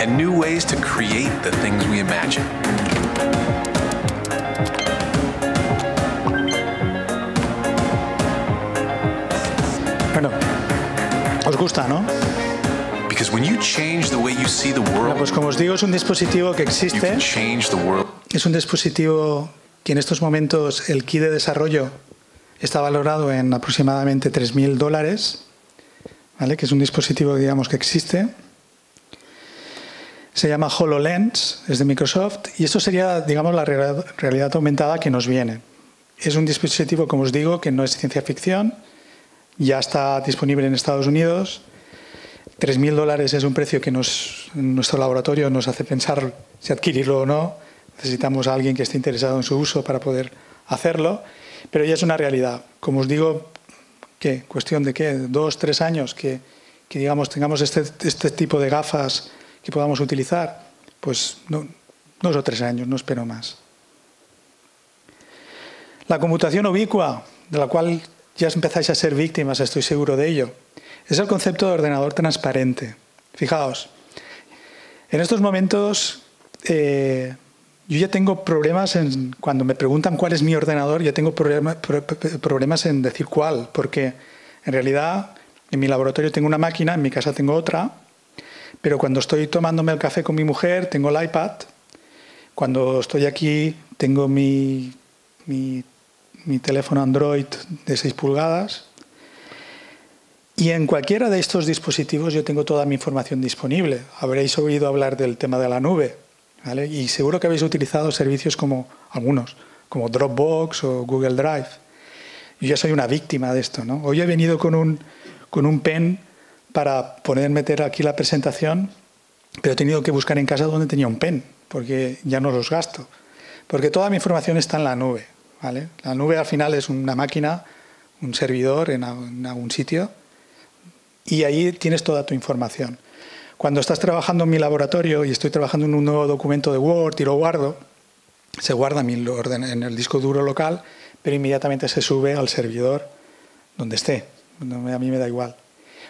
And new ways to create the things we imagine. Bueno, os gusta, ¿no? Bueno, pues como os digo, es un dispositivo que existe, es un dispositivo que en estos momentos el kit de desarrollo está valorado en aproximadamente $3.000, ¿vale? Que es un dispositivo, digamos, que existe. Se llama HoloLens, es de Microsoft, y esto sería, digamos, la realidad aumentada que nos viene. Es un dispositivo, como os digo, que no es ciencia ficción, ya está disponible en Estados Unidos. $3.000 es un precio que nuestro laboratorio nos hace pensar si adquirirlo o no. Necesitamos a alguien que esté interesado en su uso para poder hacerlo, pero ya es una realidad. Como os digo, ¿qué? Cuestión de ¿qué? 2, 3 años que digamos, tengamos este tipo de gafas que podamos utilizar, pues no, 2 o 3 años, no espero más. La computación ubicua, de la cual ya empezáis a ser víctimas, estoy seguro de ello, es el concepto de ordenador transparente. Fijaos, en estos momentos yo ya tengo problemas cuando me preguntan cuál es mi ordenador, ya tengo problemas en decir cuál, porque en realidad en mi laboratorio tengo una máquina, en mi casa tengo otra, pero cuando estoy tomándome el café con mi mujer tengo el iPad, cuando estoy aquí tengo mi teléfono Android de 6 pulgadas, y en cualquiera de estos dispositivos yo tengo toda mi información disponible. Habréis oído hablar del tema de la nube, ¿vale? Y seguro que habéis utilizado servicios como algunos, como Dropbox o Google Drive. Yo ya soy una víctima de esto, ¿no? Hoy he venido con un pen para meter aquí la presentación, pero he tenido que buscar en casa dónde tenía un pen, porque ya no los gasto. Porque toda mi información está en la nube, ¿vale? La nube al final es una máquina, un servidor en algún sitio, y ahí tienes toda tu información. Cuando estás trabajando en mi laboratorio y estoy trabajando en un nuevo documento de Word y lo guardo, se guarda en el disco duro local, pero inmediatamente se sube al servidor donde esté. A mí me da igual.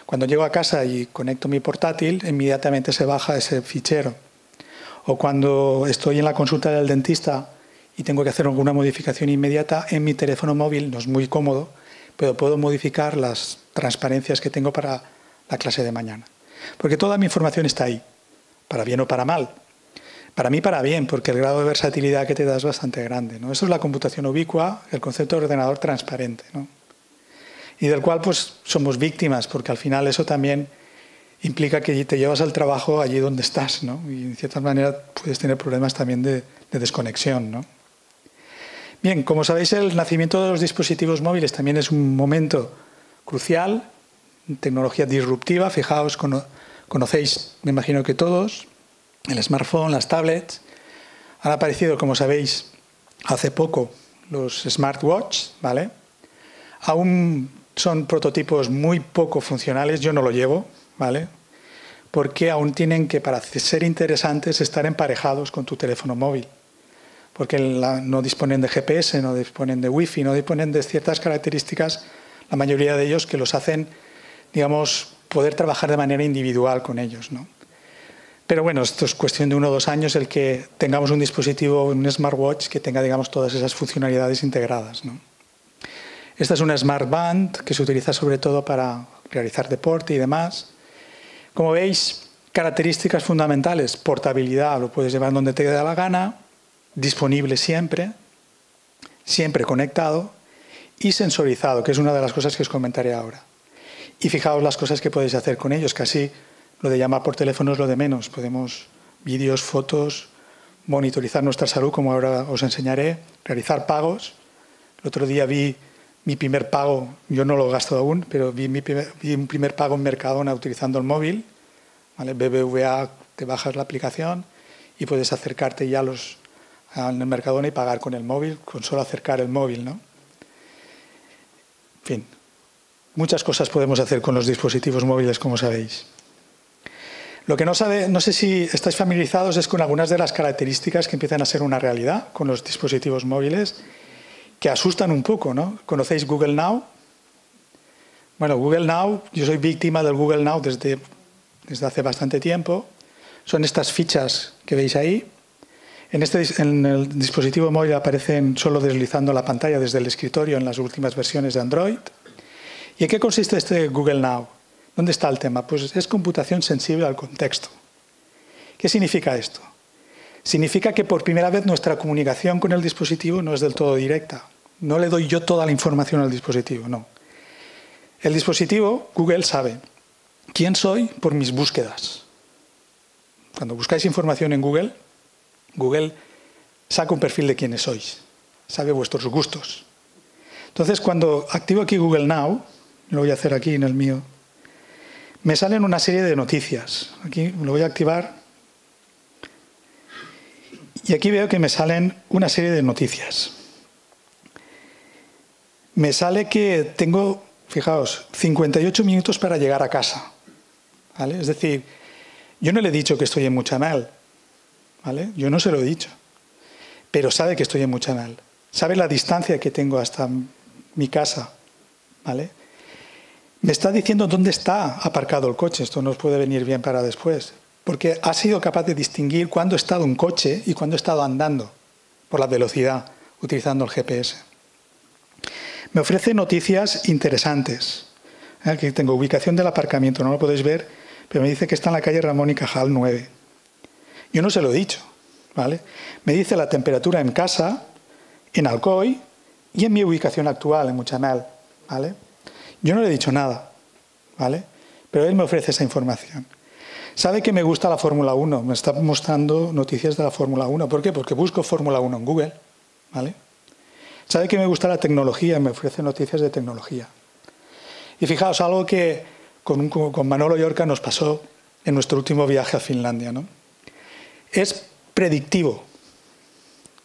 Cuando llego a casa y conecto mi portátil, inmediatamente se baja ese fichero. O cuando estoy en la consulta del dentista y tengo que hacer alguna modificación inmediata, en mi teléfono móvil, no es muy cómodo, pero puedo modificar las transparencias que tengo para la clase de mañana. Porque toda mi información está ahí, para bien o para mal. Para mí, para bien, porque el grado de versatilidad que te da es bastante grande, ¿no? Eso es la computación ubicua, el concepto de ordenador transparente, ¿no? Y del cual pues somos víctimas, porque al final eso también implica que te llevas al trabajo allí donde estás, ¿no? Y en cierta manera puedes tener problemas también de desconexión, ¿no? Bien, como sabéis, el nacimiento de los dispositivos móviles también es un momento crucial, tecnología disruptiva. Fijaos, conocéis, me imagino que todos, el smartphone, las tablets. Han aparecido, como sabéis, hace poco los smartwatch, ¿vale? Aún son prototipos muy poco funcionales, yo no lo llevo, ¿vale? Porque aún tienen que, para ser interesantes, estar emparejados con tu teléfono móvil. Porque no disponen de GPS, no disponen de Wi-Fi, no disponen de ciertas características, la mayoría de ellos, que los hacen, digamos, poder trabajar de manera individual con ellos, ¿no? Pero bueno, esto es cuestión de 1 o 2 años el que tengamos un dispositivo, un smartwatch, que tenga, digamos, todas esas funcionalidades integradas, ¿no? Esta es una smart band que se utiliza sobre todo para realizar deporte y demás. Como veis, características fundamentales: portabilidad, lo puedes llevar donde te da la gana, disponible siempre, siempre conectado, y sensorizado, que es una de las cosas que os comentaré ahora. Y fijaos las cosas que podéis hacer con ellos, casi lo de llamar por teléfono es lo de menos. Podemos vídeos, fotos, monitorizar nuestra salud, como ahora os enseñaré, realizar pagos. El otro día vi mi primer pago, yo no lo gasto aún, pero vi un primer pago en Mercadona utilizando el móvil, ¿vale? BBVA, te bajas la aplicación y puedes acercarte ya al Mercadona y pagar con el móvil, con solo acercar el móvil, ¿no? En fin. Muchas cosas podemos hacer con los dispositivos móviles, como sabéis. Lo que no sé si estáis familiarizados es con algunas de las características que empiezan a ser una realidad con los dispositivos móviles, que asustan un poco, ¿no? ¿Conocéis Google Now? Bueno, Google Now, yo soy víctima del Google Now desde hace bastante tiempo. Son estas fichas que veis ahí. En el dispositivo móvil aparecen solo deslizando la pantalla desde el escritorio en las últimas versiones de Android. ¿Y en qué consiste este Google Now? ¿Dónde está el tema? Pues es computación sensible al contexto. ¿Qué significa esto? Significa que por primera vez nuestra comunicación con el dispositivo no es del todo directa. No le doy yo toda la información al dispositivo, no. El dispositivo, Google, sabe quién soy por mis búsquedas. Cuando buscáis información en Google, Google saca un perfil de quiénes sois, sabe vuestros gustos. Entonces, cuando activo aquí Google Now, lo voy a hacer aquí en el mío, me salen una serie de noticias. Aquí lo voy a activar y aquí veo que me salen una serie de noticias. Me sale que tengo, fijaos, 58 minutos para llegar a casa, ¿vale? Es decir, yo no le he dicho que estoy en Mutxamel, ¿vale? Yo no se lo he dicho, pero sabe que estoy en Mutxamel, sabe la distancia que tengo hasta mi casa, ¿vale? Me está diciendo dónde está aparcado el coche, esto nos puede venir bien para después, porque ha sido capaz de distinguir cuándo he estado en coche y cuándo he estado andando, por la velocidad, utilizando el GPS. Me ofrece noticias interesantes. Aquí tengo ubicación del aparcamiento, no lo podéis ver, pero me dice que está en la calle Ramón y Cajal 9. Yo no se lo he dicho, ¿vale? Me dice la temperatura en casa, en Alcoy y en mi ubicación actual, en Mutxamel, ¿vale? Yo no le he dicho nada, ¿vale? Pero él me ofrece esa información. Sabe que me gusta la Fórmula 1, me está mostrando noticias de la Fórmula 1. ¿Por qué? Porque busco Fórmula 1 en Google, ¿vale? Sabe que me gusta la tecnología, me ofrece noticias de tecnología. Y fijaos, algo que con Manolo Llorca nos pasó en nuestro último viaje a Finlandia, ¿no? Es predictivo.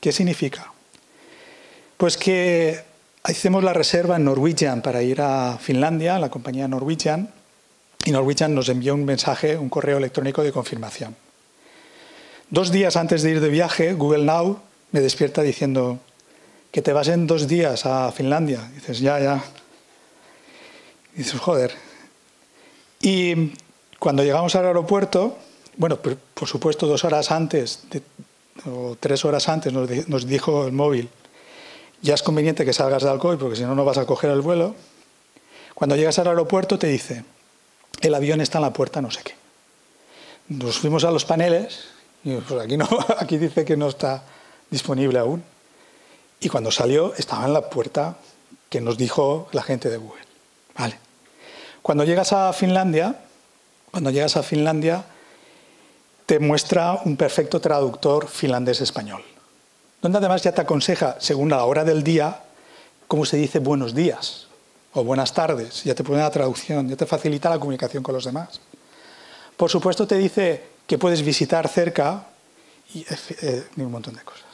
¿Qué significa? Pues que hicimos la reserva en Norwegian para ir a Finlandia, la compañía Norwegian, y Norwegian nos envió un mensaje, un correo electrónico de confirmación. 2 días antes de ir de viaje, Google Now me despierta diciendo que te vas en 2 días a Finlandia. Y dices, ya. Y dices, joder. Y cuando llegamos al aeropuerto, bueno, por supuesto 2 horas antes, o 3 horas antes, nos dijo el móvil, ya es conveniente que salgas de Alcoy porque si no, no vas a coger el vuelo. Cuando llegas al aeropuerto te dice, el avión está en la puerta no sé qué. Nos fuimos a los paneles y pues aquí, no, aquí dice que no está disponible aún. Y cuando salió estaba en la puerta que nos dijo la gente de Google. Vale. Cuando llegas a Finlandia te muestra un perfecto traductor finlandés-español, donde además ya te aconseja, según la hora del día, cómo se dice buenos días o buenas tardes. Ya te pone la traducción, ya te facilita la comunicación con los demás. Por supuesto, te dice que puedes visitar cerca y un montón de cosas.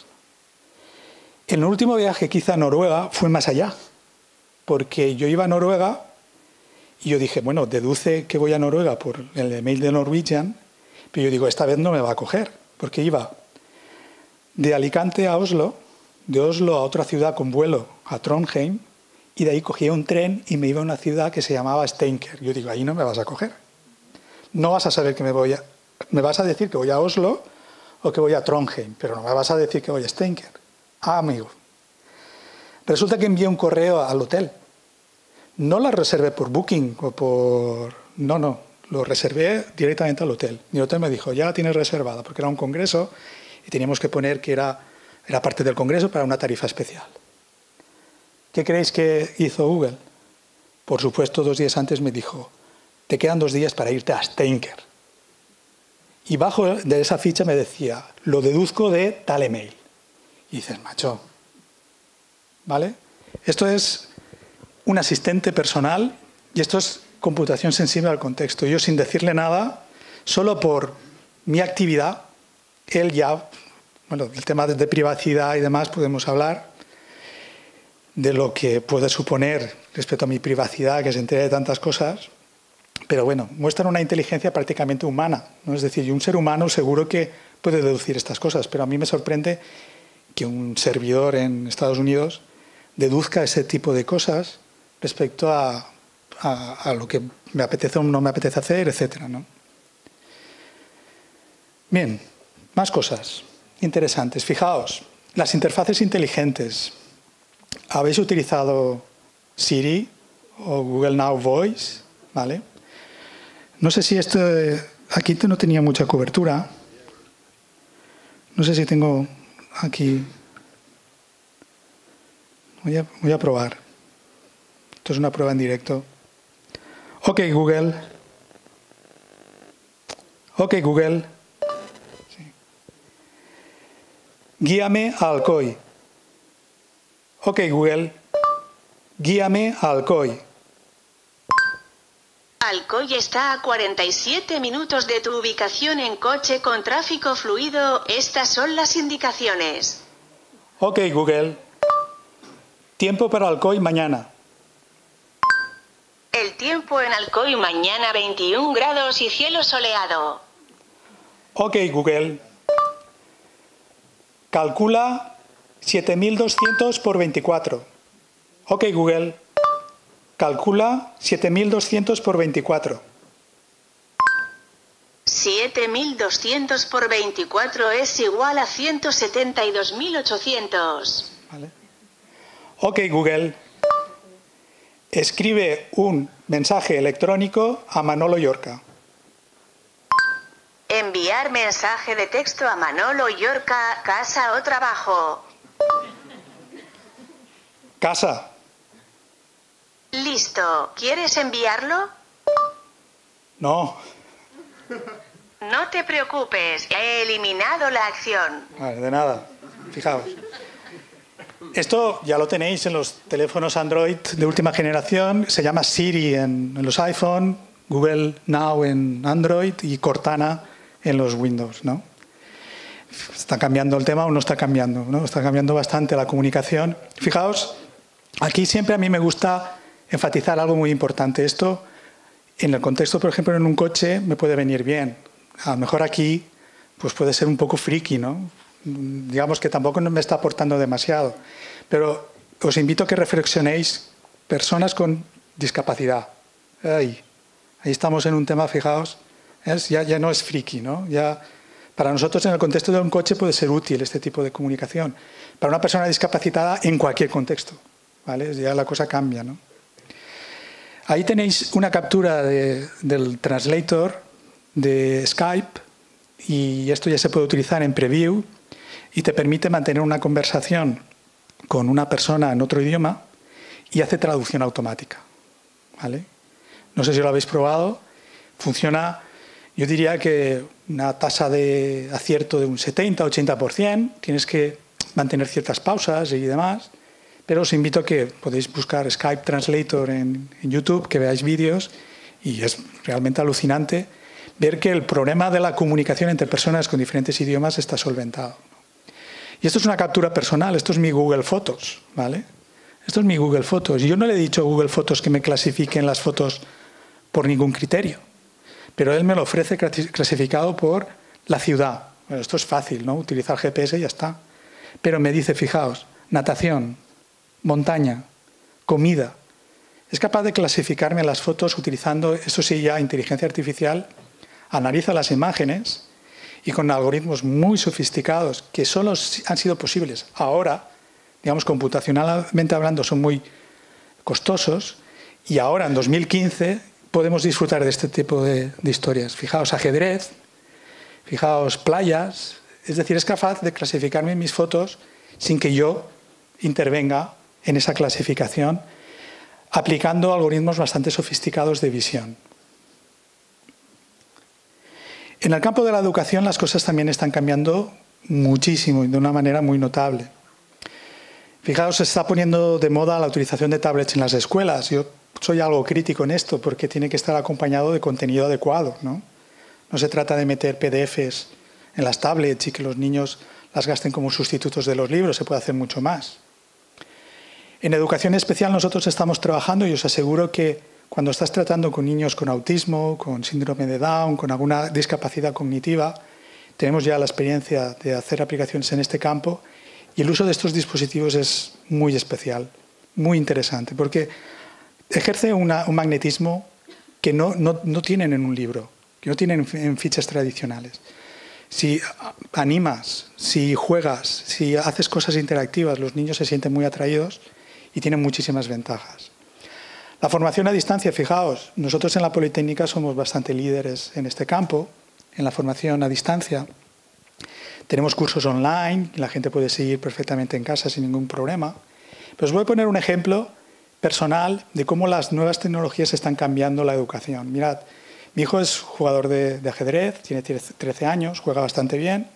El último viaje que hice a Noruega fue más allá, porque yo iba a Noruega y yo dije, bueno, deduce que voy a Noruega por el email de Norwegian, pero yo digo, esta vez no me va a coger, porque iba de Alicante a Oslo, de Oslo a otra ciudad con vuelo, a Trondheim, y de ahí cogía un tren y me iba a una ciudad que se llamaba Steinkjer. Yo digo, ahí no me vas a coger. No vas a saber que me vas a decir que voy a Oslo o que voy a Trondheim, pero no me vas a decir que voy a Steinkjer. Ah, amigo. Resulta que envié un correo al hotel. No la reservé por Booking o por... No. Lo reservé directamente al hotel. Y el hotel me dijo, ya la tienes reservada, porque era un congreso y teníamos que poner que era parte del Congreso para una tarifa especial. ¿Qué creéis que hizo Google? Por supuesto, 2 días antes me dijo, te quedan 2 días para irte a Steinkjer. Y bajo de esa ficha me decía, lo deduzco de tal email. Y dices, macho, ¿vale? Esto es un asistente personal y esto es computación sensible al contexto. Yo sin decirle nada, solo por mi actividad, él ya, bueno, el tema de privacidad y demás podemos hablar de lo que puede suponer respecto a mi privacidad, que se entere de tantas cosas, pero bueno, muestran una inteligencia prácticamente humana, ¿no? Es decir, un ser humano seguro que puede deducir estas cosas, pero a mí me sorprende que un servidor en Estados Unidos deduzca ese tipo de cosas respecto a lo que me apetece o no me apetece hacer, etcétera, ¿no? Bien. Más cosas interesantes. Fijaos, las interfaces inteligentes. ¿Habéis utilizado Siri o Google Now Voice? ¿Vale? No sé si esto... Aquí no tenía mucha cobertura. No sé si tengo aquí... Voy a probar. Esto es una prueba en directo. Ok, Google. Ok, Google. Guíame a Alcoy. Ok, Google. Guíame a Alcoy. Alcoy está a 47 minutos de tu ubicación en coche con tráfico fluido. Estas son las indicaciones. Ok, Google. Tiempo para Alcoy mañana. El tiempo en Alcoy mañana 21 grados y cielo soleado. Ok, Google. Calcula 7200 por 24. Ok, Google. Calcula 7200 por 24. 7200 por 24 es igual a 172.800. Vale. Ok, Google. Escribe un mensaje electrónico a Manolo Llorca. Enviar mensaje de texto a Manolo Llorca, casa o trabajo. Casa. Listo. ¿Quieres enviarlo? No. No te preocupes. He eliminado la acción. Vale, de nada. Fijaos. Esto ya lo tenéis en los teléfonos Android de última generación. Se llama Siri en los iPhone, Google Now en Android y Cortana en los Windows, ¿no? ¿Está cambiando el tema o no está cambiando? ¿No? Está cambiando bastante la comunicación. Fijaos, aquí siempre a mí me gusta enfatizar algo muy importante. Esto, en el contexto, por ejemplo, en un coche, me puede venir bien. A lo mejor aquí pues puede ser un poco friki, ¿no? Digamos que tampoco me está aportando demasiado. Pero os invito a que reflexionéis, personas con discapacidad. Ahí estamos en un tema, fijaos, ya no es friki, ¿no? Ya, para nosotros, en el contexto de un coche, puede ser útil este tipo de comunicación. Para una persona discapacitada, en cualquier contexto, ¿vale? Ya la cosa cambia, ¿no? Ahí tenéis una captura del translator de Skype y esto ya se puede utilizar en preview y te permite mantener una conversación con una persona en otro idioma y hace traducción automática, ¿vale? No sé si lo habéis probado, funciona, yo diría que una tasa de acierto de un 70-80%, tienes que mantener ciertas pausas y demás. Pero os invito a que podéis buscar Skype Translator en YouTube, que veáis vídeos, y es realmente alucinante ver que el problema de la comunicación entre personas con diferentes idiomas está solventado. Y esto es una captura personal, esto es mi Google Fotos, ¿vale? Esto es mi Google Fotos. Yo no le he dicho a Google Fotos que me clasifiquen las fotos por ningún criterio, pero él me lo ofrece clasificado por la ciudad. Bueno, esto es fácil, ¿no? Utilizar GPS y ya está. Pero me dice, fijaos, natación, montaña, comida. Es capaz de clasificarme las fotos utilizando, eso sí, ya inteligencia artificial, analiza las imágenes y con algoritmos muy sofisticados que solo han sido posibles ahora, digamos, computacionalmente hablando, son muy costosos y ahora, en 2015, podemos disfrutar de este tipo de historias. Fijaos ajedrez, fijaos playas, es decir, es capaz de clasificarme mis fotos sin que yo intervenga en esa clasificación, aplicando algoritmos bastante sofisticados de visión. En el campo de la educación las cosas también están cambiando muchísimo y de una manera muy notable. Fijaos, se está poniendo de moda la utilización de tablets en las escuelas. Yo soy algo crítico en esto porque tiene que estar acompañado de contenido adecuado, ¿no? No se trata de meter PDFs en las tablets y que los niños las gasten como sustitutos de los libros, se puede hacer mucho más. En educación especial nosotros estamos trabajando y os aseguro que cuando estás tratando con niños con autismo, con síndrome de Down, con alguna discapacidad cognitiva, tenemos ya la experiencia de hacer aplicaciones en este campo y el uso de estos dispositivos es muy especial, muy interesante, porque ejerce un magnetismo que no tienen en un libro, que no tienen en fichas tradicionales. Si animas, si juegas, si haces cosas interactivas, los niños se sienten muy atraídos y tienen muchísimas ventajas. La formación a distancia, fijaos, nosotros en la Politécnica somos bastante líderes en este campo, en la formación a distancia. Tenemos cursos online, la gente puede seguir perfectamente en casa sin ningún problema. Pero os voy a poner un ejemplo personal de cómo las nuevas tecnologías están cambiando la educación. Mirad. Mi hijo es jugador de ajedrez, tiene 13 años, juega bastante bien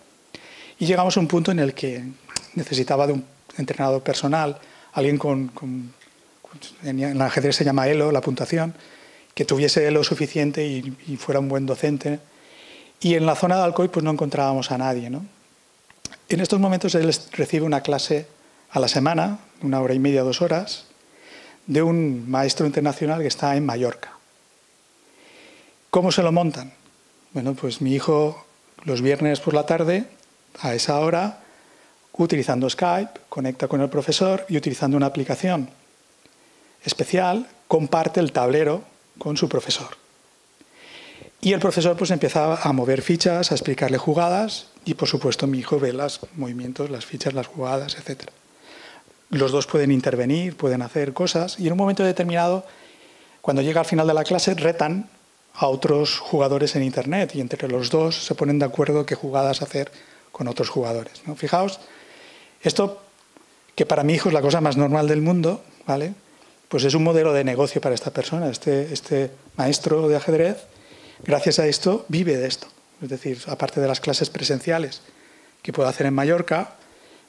y llegamos a un punto en el que necesitaba de un entrenador personal, alguien en el ajedrez se llama Elo, la puntuación, que tuviese lo suficiente y fuera un buen docente. Y en la zona de Alcoy pues no encontrábamos a nadie, ¿no? En estos momentos él recibe una clase a la semana, 1 hora y media, 2 horas, de un maestro internacional que está en Mallorca. ¿Cómo se lo montan? Bueno, pues mi hijo los viernes por la tarde, a esa hora, utilizando Skype, conecta con el profesor y utilizando una aplicación especial, comparte el tablero con su profesor. Y el profesor pues empieza a mover fichas, a explicarle jugadas y por supuesto mi hijo ve los movimientos, las fichas, las jugadas, etc. Los dos pueden intervenir, pueden hacer cosas y en un momento determinado, cuando llega al final de la clase, retan a otros jugadores en internet y entre los dos se ponen de acuerdo qué jugadas hacer con otros jugadores, ¿no? Fijaos, esto que para mi hijo es la cosa más normal del mundo, ¿vale? Pues es un modelo de negocio para esta persona, este maestro de ajedrez, gracias a esto, vive de esto. Es decir, aparte de las clases presenciales que puede hacer en Mallorca,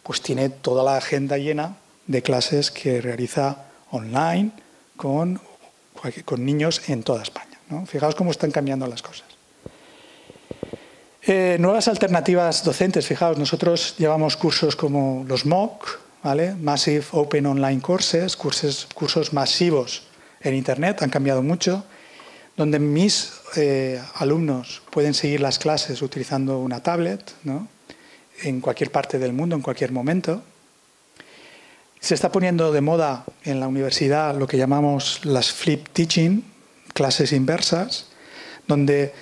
pues tiene toda la agenda llena de clases que realiza online con niños en toda España, ¿no? Fijaos cómo están cambiando las cosas. Nuevas alternativas docentes, fijaos, nosotros llevamos cursos como los MOOC, ¿vale? Massive Open Online Courses, cursos masivos en Internet, han cambiado mucho, donde mis alumnos pueden seguir las clases utilizando una tablet, ¿no? En cualquier parte del mundo, en cualquier momento. Se está poniendo de moda en la universidad lo que llamamos las flip teaching, clases inversas, donde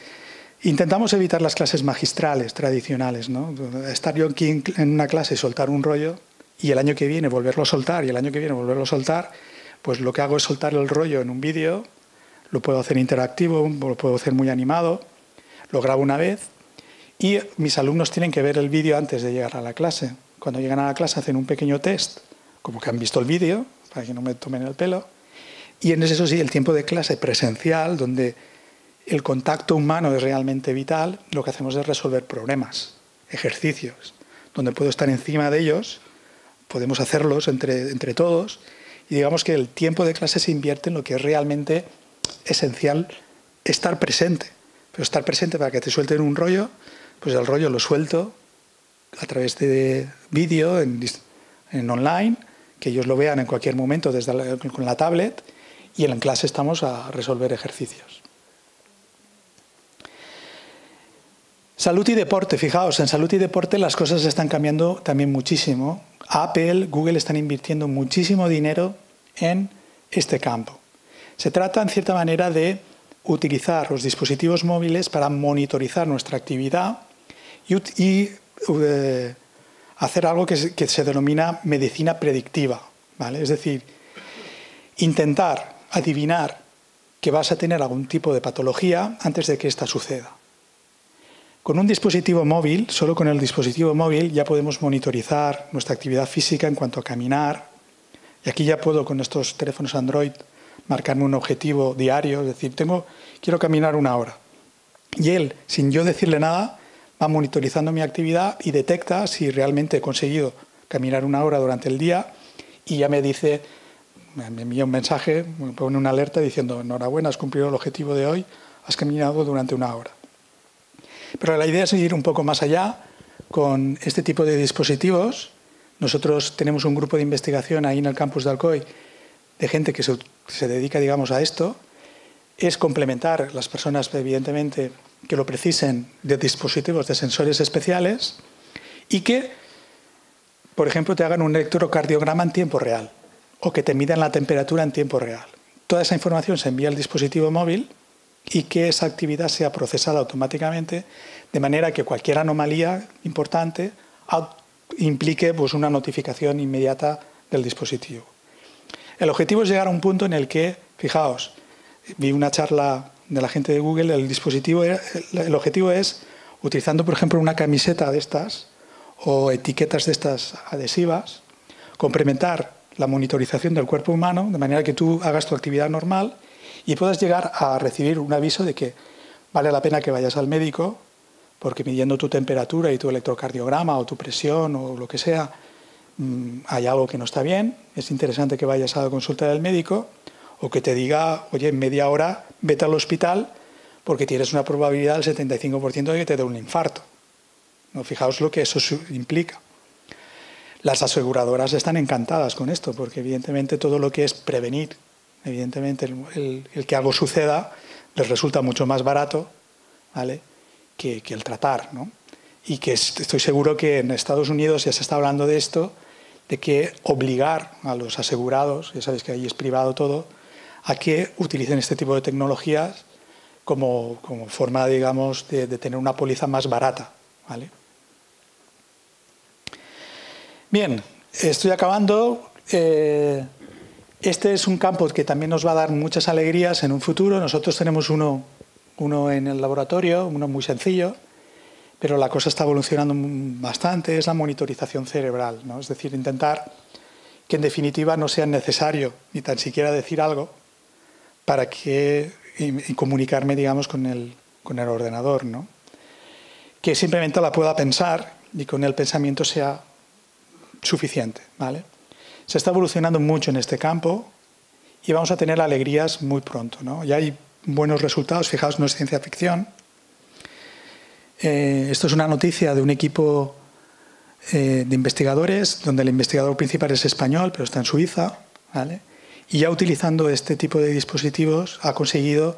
intentamos evitar las clases magistrales tradicionales, ¿no? Estar yo aquí en una clase y soltar un rollo, y el año que viene volverlo a soltar, y el año que viene volverlo a soltar, pues lo que hago es soltar el rollo en un vídeo, lo puedo hacer interactivo, lo puedo hacer muy animado, lo grabo una vez, y mis alumnos tienen que ver el vídeo antes de llegar a la clase. Cuando llegan a la clase hacen un pequeño test, como que han visto el vídeo, para que no me tomen el pelo, y en eso sí, el tiempo de clase presencial, donde el contacto humano es realmente vital, lo que hacemos es resolver problemas, ejercicios, donde puedo estar encima de ellos, podemos hacerlos entre todos, y digamos que el tiempo de clase se invierte en lo que es realmente esencial, estar presente. Pero estar presente para que te suelten un rollo, pues el rollo lo suelto a través de vídeo, en online, que ellos lo vean en cualquier momento desde con la tablet, y en clase estamos a resolver ejercicios. Salud y deporte, fijaos, en salud y deporte las cosas están cambiando también muchísimo. Apple, Google están invirtiendo muchísimo dinero en este campo. Se trata, en cierta manera, de utilizar los dispositivos móviles para monitorizar nuestra actividad y hacer algo que se denomina medicina predictiva, ¿vale? Es decir, intentar adivinar que vas a tener algún tipo de patología antes de que ésta suceda. Con un dispositivo móvil, solo con el dispositivo móvil, ya podemos monitorizar nuestra actividad física en cuanto a caminar. Y aquí ya puedo, con estos teléfonos Android, marcarme un objetivo diario. Es decir, quiero caminar 1 hora. Y él, sin yo decirle nada, va monitorizando mi actividad y detecta si realmente he conseguido caminar 1 hora durante el día. Y ya me dice, me envía un mensaje, me pone una alerta diciendo, enhorabuena, has cumplido el objetivo de hoy, has caminado durante 1 hora. Pero la idea es ir un poco más allá con este tipo de dispositivos. Nosotros tenemos un grupo de investigación ahí en el campus de Alcoy de gente que se dedica, digamos, a esto. Es complementar las personas, evidentemente, que lo precisen de dispositivos de sensores especiales y que, por ejemplo, te hagan un electrocardiograma en tiempo real o que te midan la temperatura en tiempo real. Toda esa información se envía al dispositivo móvil y que esa actividad sea procesada automáticamente, de manera que cualquier anomalía importante implique, pues, una notificación inmediata del dispositivo. El objetivo es llegar a un punto en el que, fijaos, vi una charla de la gente de Google, el objetivo es, utilizando por ejemplo una camiseta de estas o etiquetas de estas adhesivas, complementar la monitorización del cuerpo humano, de manera que tú hagas tu actividad normal y puedas llegar a recibir un aviso de que vale la pena que vayas al médico, porque midiendo tu temperatura y tu electrocardiograma o tu presión o lo que sea, hay algo que no está bien, es interesante que vayas a la consulta del médico, o que te diga, oye, en media hora vete al hospital porque tienes una probabilidad del 75% de que te dé un infarto. ¿No? Fijaos lo que eso implica. Las aseguradoras están encantadas con esto, porque evidentemente todo lo que es prevenir, evidentemente el que algo suceda, les resulta mucho más barato, ¿vale?, que el tratar, ¿no? Y que estoy seguro que en Estados Unidos ya se está hablando de esto, de que obligar a los asegurados, ya sabéis que ahí es privado todo, a que utilicen este tipo de tecnologías como forma, digamos, de tener una póliza más barata, ¿vale? Bien, estoy acabando. Este es un campo que también nos va a dar muchas alegrías en un futuro. Nosotros tenemos uno en el laboratorio, uno muy sencillo, pero la cosa está evolucionando bastante, es la monitorización cerebral, ¿no? Es decir, intentar que en definitiva no sea necesario ni tan siquiera decir algo para que y comunicarme, digamos, con el ordenador, ¿no? Que simplemente la pueda pensar y con el pensamiento sea suficiente, ¿vale? Se está evolucionando mucho en este campo y vamos a tener alegrías muy pronto, ¿no? Ya hay buenos resultados, fijaos, no es ciencia ficción. Esto es una noticia de un equipo de investigadores, donde el investigador principal es español, pero está en Suiza, ¿vale? Y ya utilizando este tipo de dispositivos ha conseguido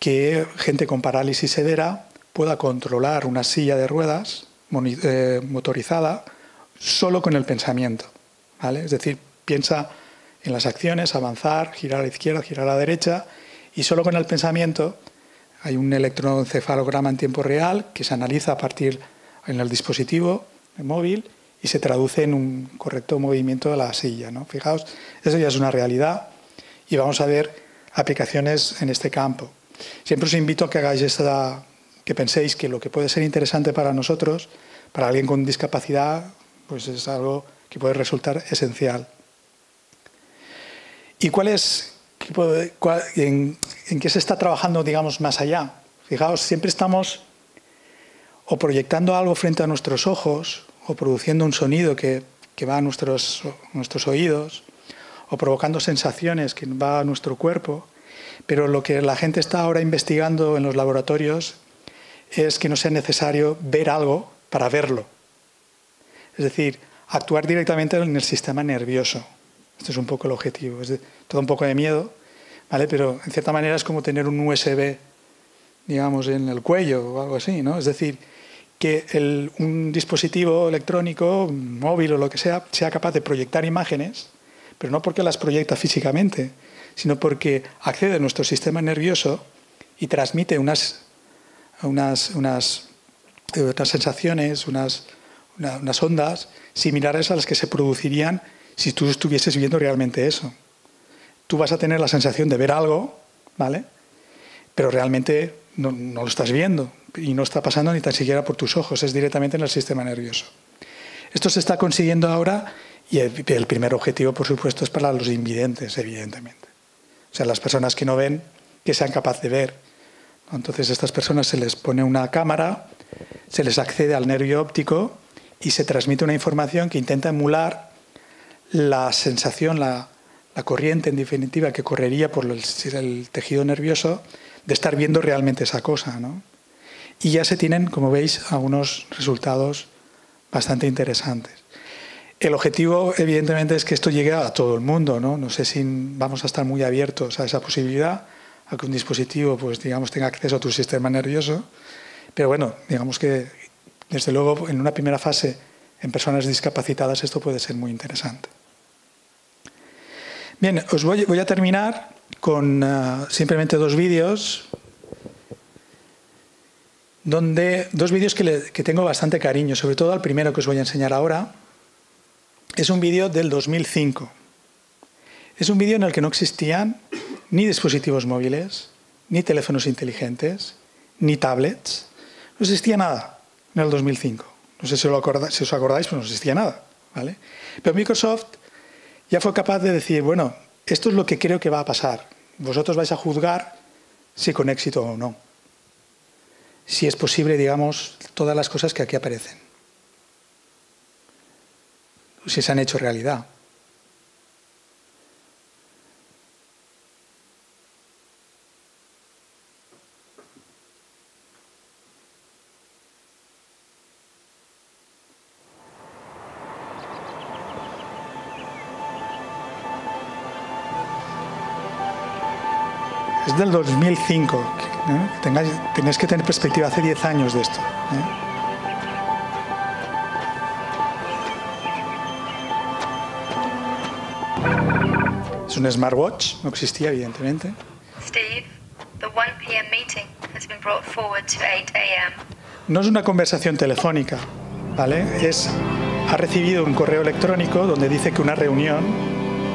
que gente con parálisis severa pueda controlar una silla de ruedas motorizada solo con el pensamiento, ¿vale? Es decir, piensa en las acciones, avanzar, girar a la izquierda, girar a la derecha, y solo con el pensamiento. Hay un electroencefalograma en tiempo real que se analiza a partir en el dispositivo el móvil y se traduce en un correcto movimiento de la silla, ¿no? Fijaos, eso ya es una realidad y vamos a ver aplicaciones en este campo. Siempre os invito a que hagáis que penséis que lo que puede ser interesante para nosotros, para alguien con discapacidad, pues es algo que puede resultar esencial. ¿Y cuál es? ¿En qué se está trabajando, digamos, más allá? Fijaos, siempre estamos o proyectando algo frente a nuestros ojos, o produciendo un sonido que va a nuestros oídos, o provocando sensaciones que va a nuestro cuerpo, pero lo que la gente está ahora investigando en los laboratorios es que no sea necesario ver algo para verlo. Es decir, actuar directamente en el sistema nervioso. Esto es un poco el objetivo, es todo un poco de miedo, ¿vale? Pero en cierta manera es como tener un USB, digamos, en el cuello o algo así, ¿no? Es decir, que un dispositivo electrónico, móvil o lo que sea, sea capaz de proyectar imágenes, pero no porque las proyecta físicamente, sino porque accede a nuestro sistema nervioso y transmite unas sensaciones, unas ondas similares a las que se producirían si tú estuvieses viendo realmente eso. Tú vas a tener la sensación de ver algo, ¿vale? Pero realmente no lo estás viendo y no está pasando ni tan siquiera por tus ojos, es directamente en el sistema nervioso. Esto se está consiguiendo ahora y el primer objetivo, por supuesto, es para los invidentes, evidentemente. O sea, las personas que no ven, que sean capaces de ver. Entonces, a estas personas se les pone una cámara, se les accede al nervio óptico y se transmite una información que intenta emular la sensación, la corriente en definitiva que correría por el tejido nervioso de estar viendo realmente esa cosa, ¿no? Y ya se tienen, como veis, algunos resultados bastante interesantes. El objetivo, evidentemente, es que esto llegue a todo el mundo, ¿no? No sé si vamos a estar muy abiertos a esa posibilidad, a que un dispositivo, pues, digamos, tenga acceso a tu sistema nervioso. Pero bueno, digamos que, desde luego, en una primera fase, en personas discapacitadas, esto puede ser muy interesante. Bien, os voy a terminar con simplemente dos vídeos, que tengo bastante cariño, sobre todo al primero que os voy a enseñar ahora. Es un vídeo del 2005. Es un vídeo en el que no existían ni dispositivos móviles, ni teléfonos inteligentes, ni tablets. No existía nada en el 2005. No sé si os acordáis, pues no existía nada, ¿vale? Pero Microsoft ya fue capaz de decir, bueno, esto es lo que creo que va a pasar. Vosotros vais a juzgar si con éxito o no. Si es posible, digamos, todas las cosas que aquí aparecen. Si se han hecho realidad. Es del 2005, ¿eh? Tenéis que tener perspectiva hace 10 años de esto, ¿eh? Es un smartwatch, no existía evidentemente. Steve, the 1 p.m. meeting has been brought forward to 8 a.m. No es una conversación telefónica, ¿vale? Es, ha recibido un correo electrónico donde dice que una reunión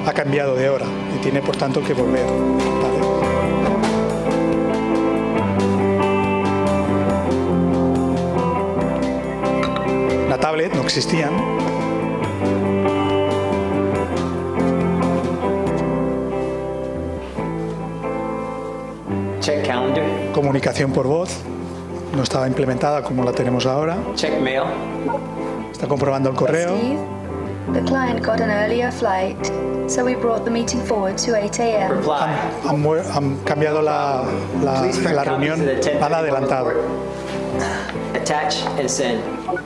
ha cambiado de hora y tiene por tanto que volver, ¿vale? La tablet no existía. Comunicación por voz no estaba implementada como la tenemos ahora. Check mail. Está comprobando el correo. Han cambiado la reunión, han adelantado.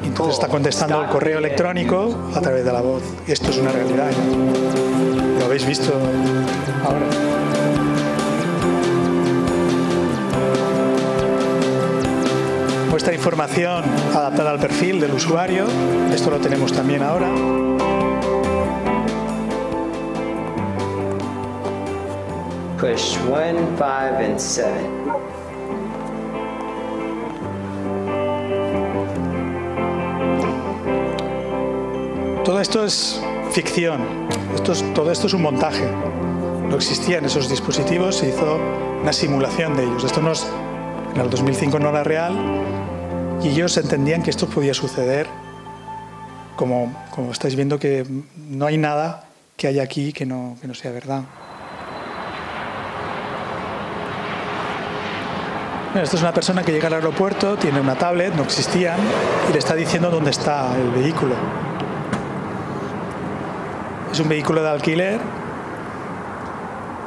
Entonces está contestando el correo electrónico a través de la voz. Esto es una realidad, ¿no? Lo habéis visto ahora. Esta información adaptada al perfil del usuario, esto lo tenemos también ahora. Push 1, 5 and 7. Todo esto es ficción, todo esto es un montaje. No existían esos dispositivos, se hizo una simulación de ellos. Esto no es, en el 2005 no era real. Y ellos entendían que esto podía suceder, como estáis viendo, que no hay nada que haya aquí que no sea verdad. Bueno, esto es una persona que llega al aeropuerto, tiene una tablet, no existían, y le está diciendo dónde está el vehículo. Es un vehículo de alquiler,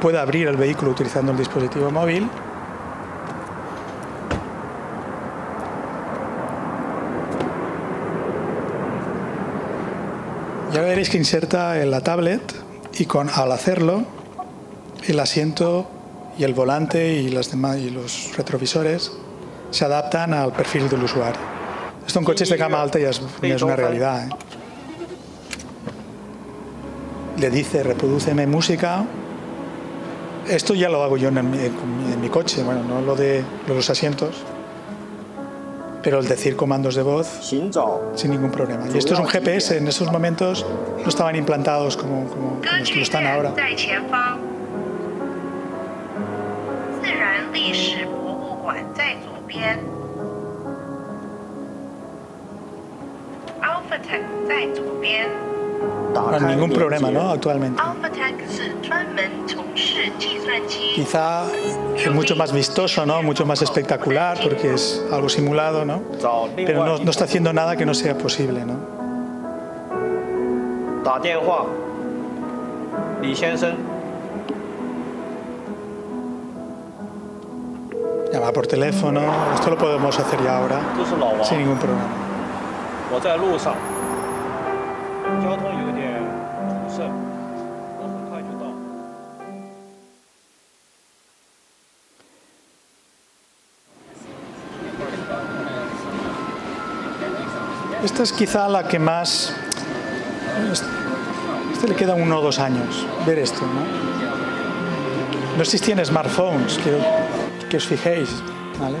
puede abrir el vehículo utilizando el dispositivo móvil. Ya veréis que inserta en la tablet y al hacerlo el asiento y el volante y los retrovisores se adaptan al perfil del usuario. Esto en coches de gama alta ya es una realidad, ¿eh? Le dice reprodúceme música. Esto ya lo hago yo en mi coche, bueno, no lo de los asientos. Pero el decir comandos de voz sin ningún problema. Y esto es un GPS, en esos momentos no estaban implantados como lo están ahora. Bueno, ningún problema, ¿no? Actualmente. Quizá es mucho más vistoso, ¿no? Mucho más espectacular, porque es algo simulado, ¿no? Pero no está haciendo nada que no sea posible, ¿no? Llama por teléfono. Esto lo podemos hacer ya ahora, sin ningún problema. Esta es quizá la que más... Este le queda 1 o 2 años, ver esto, ¿no? No existían smartphones, quiero que os fijéis, ¿vale?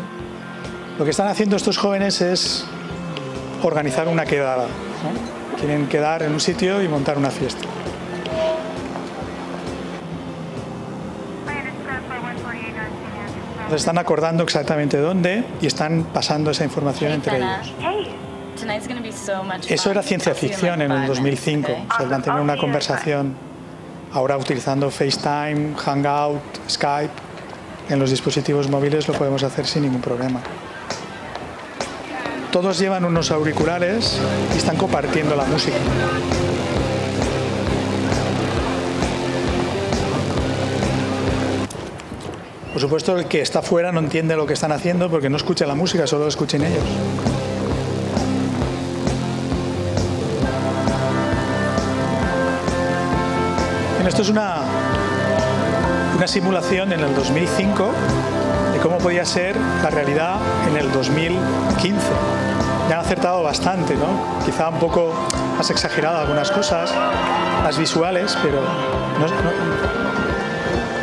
Lo que están haciendo estos jóvenes es organizar una quedada, ¿no? Quieren quedar en un sitio y montar una fiesta. Se están acordando exactamente dónde y están pasando esa información entre ellos. Eso era ciencia ficción en el 2005. O sea, mantener una conversación ahora utilizando FaceTime, Hangout, Skype. En los dispositivos móviles lo podemos hacer sin ningún problema. Todos llevan unos auriculares y están compartiendo la música. Por supuesto, el que está fuera no entiende lo que están haciendo porque no escucha la música, solo la escuchan ellos. Bien, esto es una una simulación en el 2005 de cómo podía ser la realidad en el 2015. Ya han acertado bastante, ¿no? Quizá un poco has exagerado algunas cosas, las visuales, pero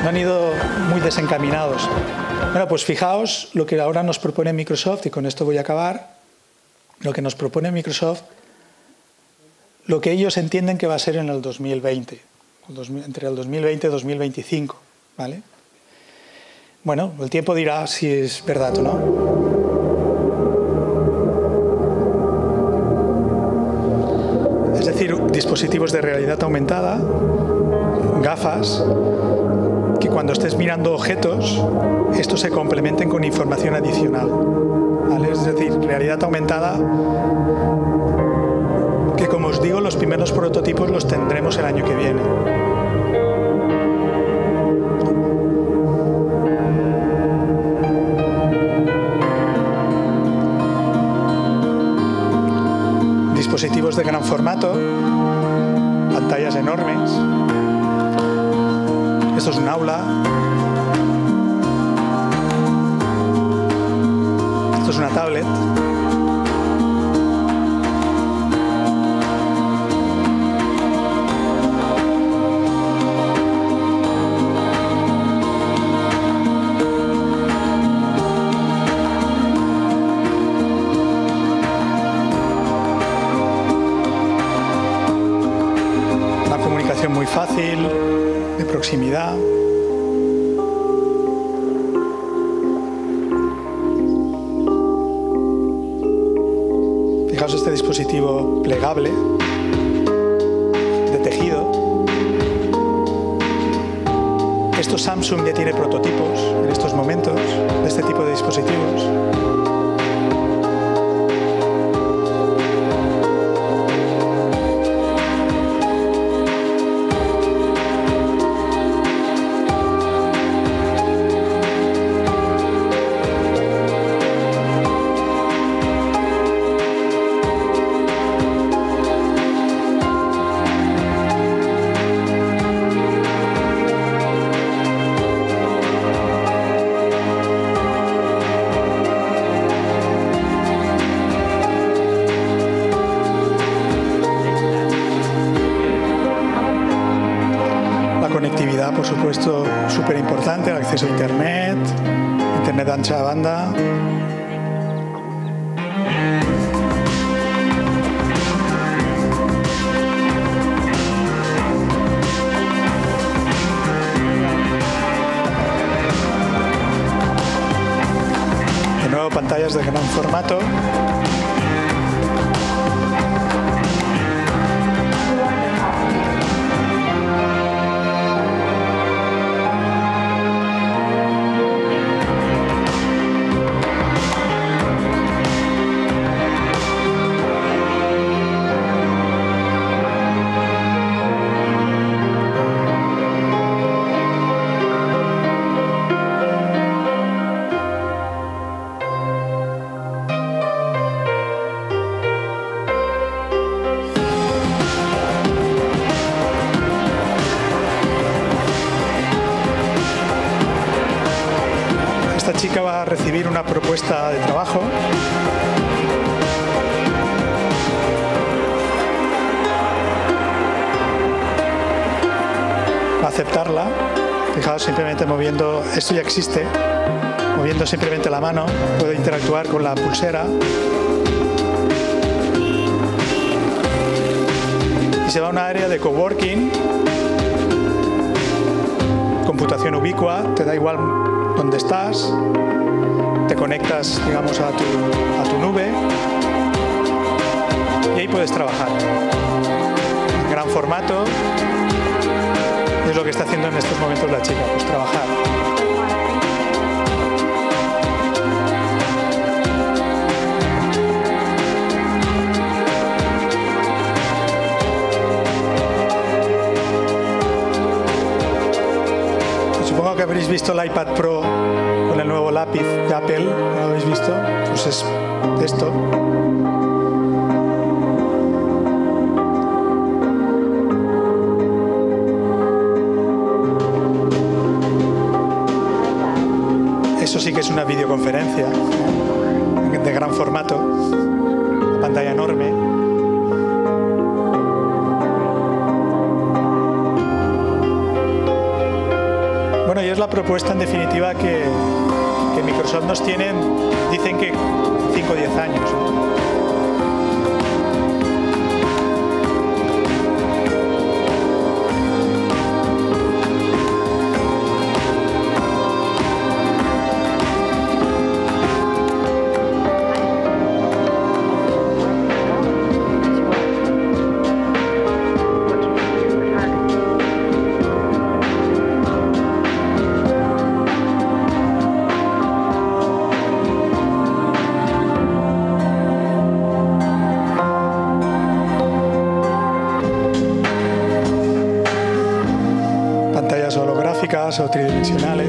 no han ido muy desencaminados. Bueno, pues fijaos lo que ahora nos propone Microsoft, y con esto voy a acabar, lo que nos propone Microsoft, lo que ellos entienden que va a ser en el 2020, entre el 2020 y 2025, ¿vale? Bueno, el tiempo dirá si es verdad o no. Es decir, dispositivos de realidad aumentada, gafas, que cuando estés mirando objetos, estos se complementen con información adicional, ¿vale? Es decir, realidad aumentada, que como os digo, los primeros prototipos los tendremos el año que viene. Dispositivos de gran formato, pantallas enormes, esto es un aula, esto es una tablet, muy fácil, de proximidad. Fijaos este dispositivo plegable de tejido. Esto Samsung ya tiene prototipos en estos momentos de este tipo de dispositivos. Pantallas de gran formato. Propuesta de trabajo. Aceptarla. Fijaos, simplemente moviendo, esto ya existe, moviendo simplemente la mano, puedo interactuar con la pulsera. Y se va a una área de coworking, computación ubicua, te da igual dónde estás. Te conectas, digamos, a tu nube y ahí puedes trabajar. Gran formato, es lo que está haciendo en estos momentos la chica, pues trabajar. Pues supongo que habréis visto el iPad Pro, el nuevo lápiz de Apple, ¿no lo habéis visto? Pues es esto. es una videoconferencia de gran formato, una pantalla enorme. Bueno, y es la propuesta en definitiva que Microsoft nos tiene, dicen que 5 o 10 años. O tridimensionales.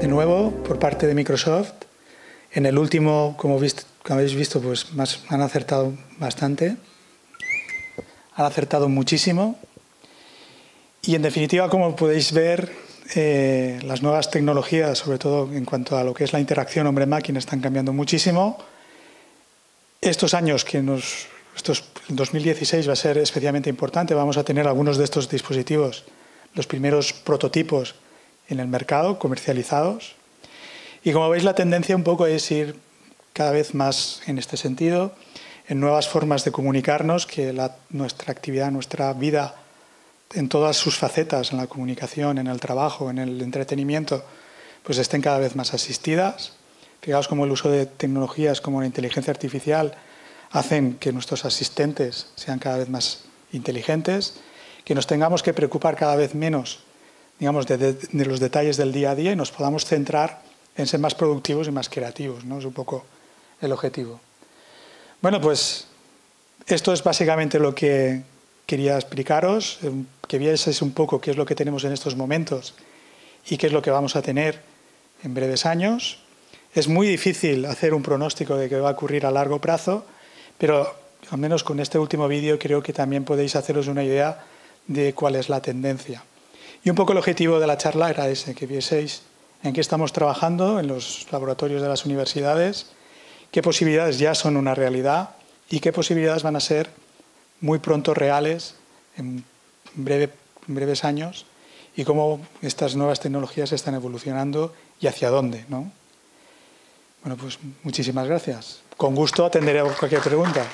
De nuevo por parte de Microsoft. En el último, como habéis visto, pues han acertado bastante, han acertado muchísimo, y en definitiva, como podéis ver, las nuevas tecnologías, sobre todo en cuanto a lo que es la interacción hombre-máquina, están cambiando muchísimo. Estos años que nos, el 2016 va a ser especialmente importante. Vamos a tener algunos de estos dispositivos, los primeros prototipos en el mercado, comercializados. Y como veis, la tendencia un poco es ir cada vez más en este sentido, en nuevas formas de comunicarnos, que nuestra actividad, nuestra vida, en todas sus facetas, en la comunicación, en el trabajo, en el entretenimiento, pues estén cada vez más asistidas. Fijaos cómo el uso de tecnologías como la inteligencia artificial hacen que nuestros asistentes sean cada vez más inteligentes, que nos tengamos que preocupar cada vez menos, digamos, de los detalles del día a día, y nos podamos centrar en ser más productivos y más creativos, ¿no? Es un poco el objetivo. Bueno, pues esto es básicamente lo que quería explicaros, que vieseis un poco qué es lo que tenemos en estos momentos y qué es lo que vamos a tener en breves años. Es muy difícil hacer un pronóstico de qué va a ocurrir a largo plazo, pero al menos con este último vídeo creo que también podéis haceros una idea de cuál es la tendencia. Y un poco el objetivo de la charla era ese, que vieseis en qué estamos trabajando en los laboratorios de las universidades, qué posibilidades ya son una realidad y qué posibilidades van a ser muy pronto reales en breves años, y cómo estas nuevas tecnologías están evolucionando y hacia dónde, ¿no? Bueno, pues muchísimas gracias. Con gusto atenderé a cualquier pregunta.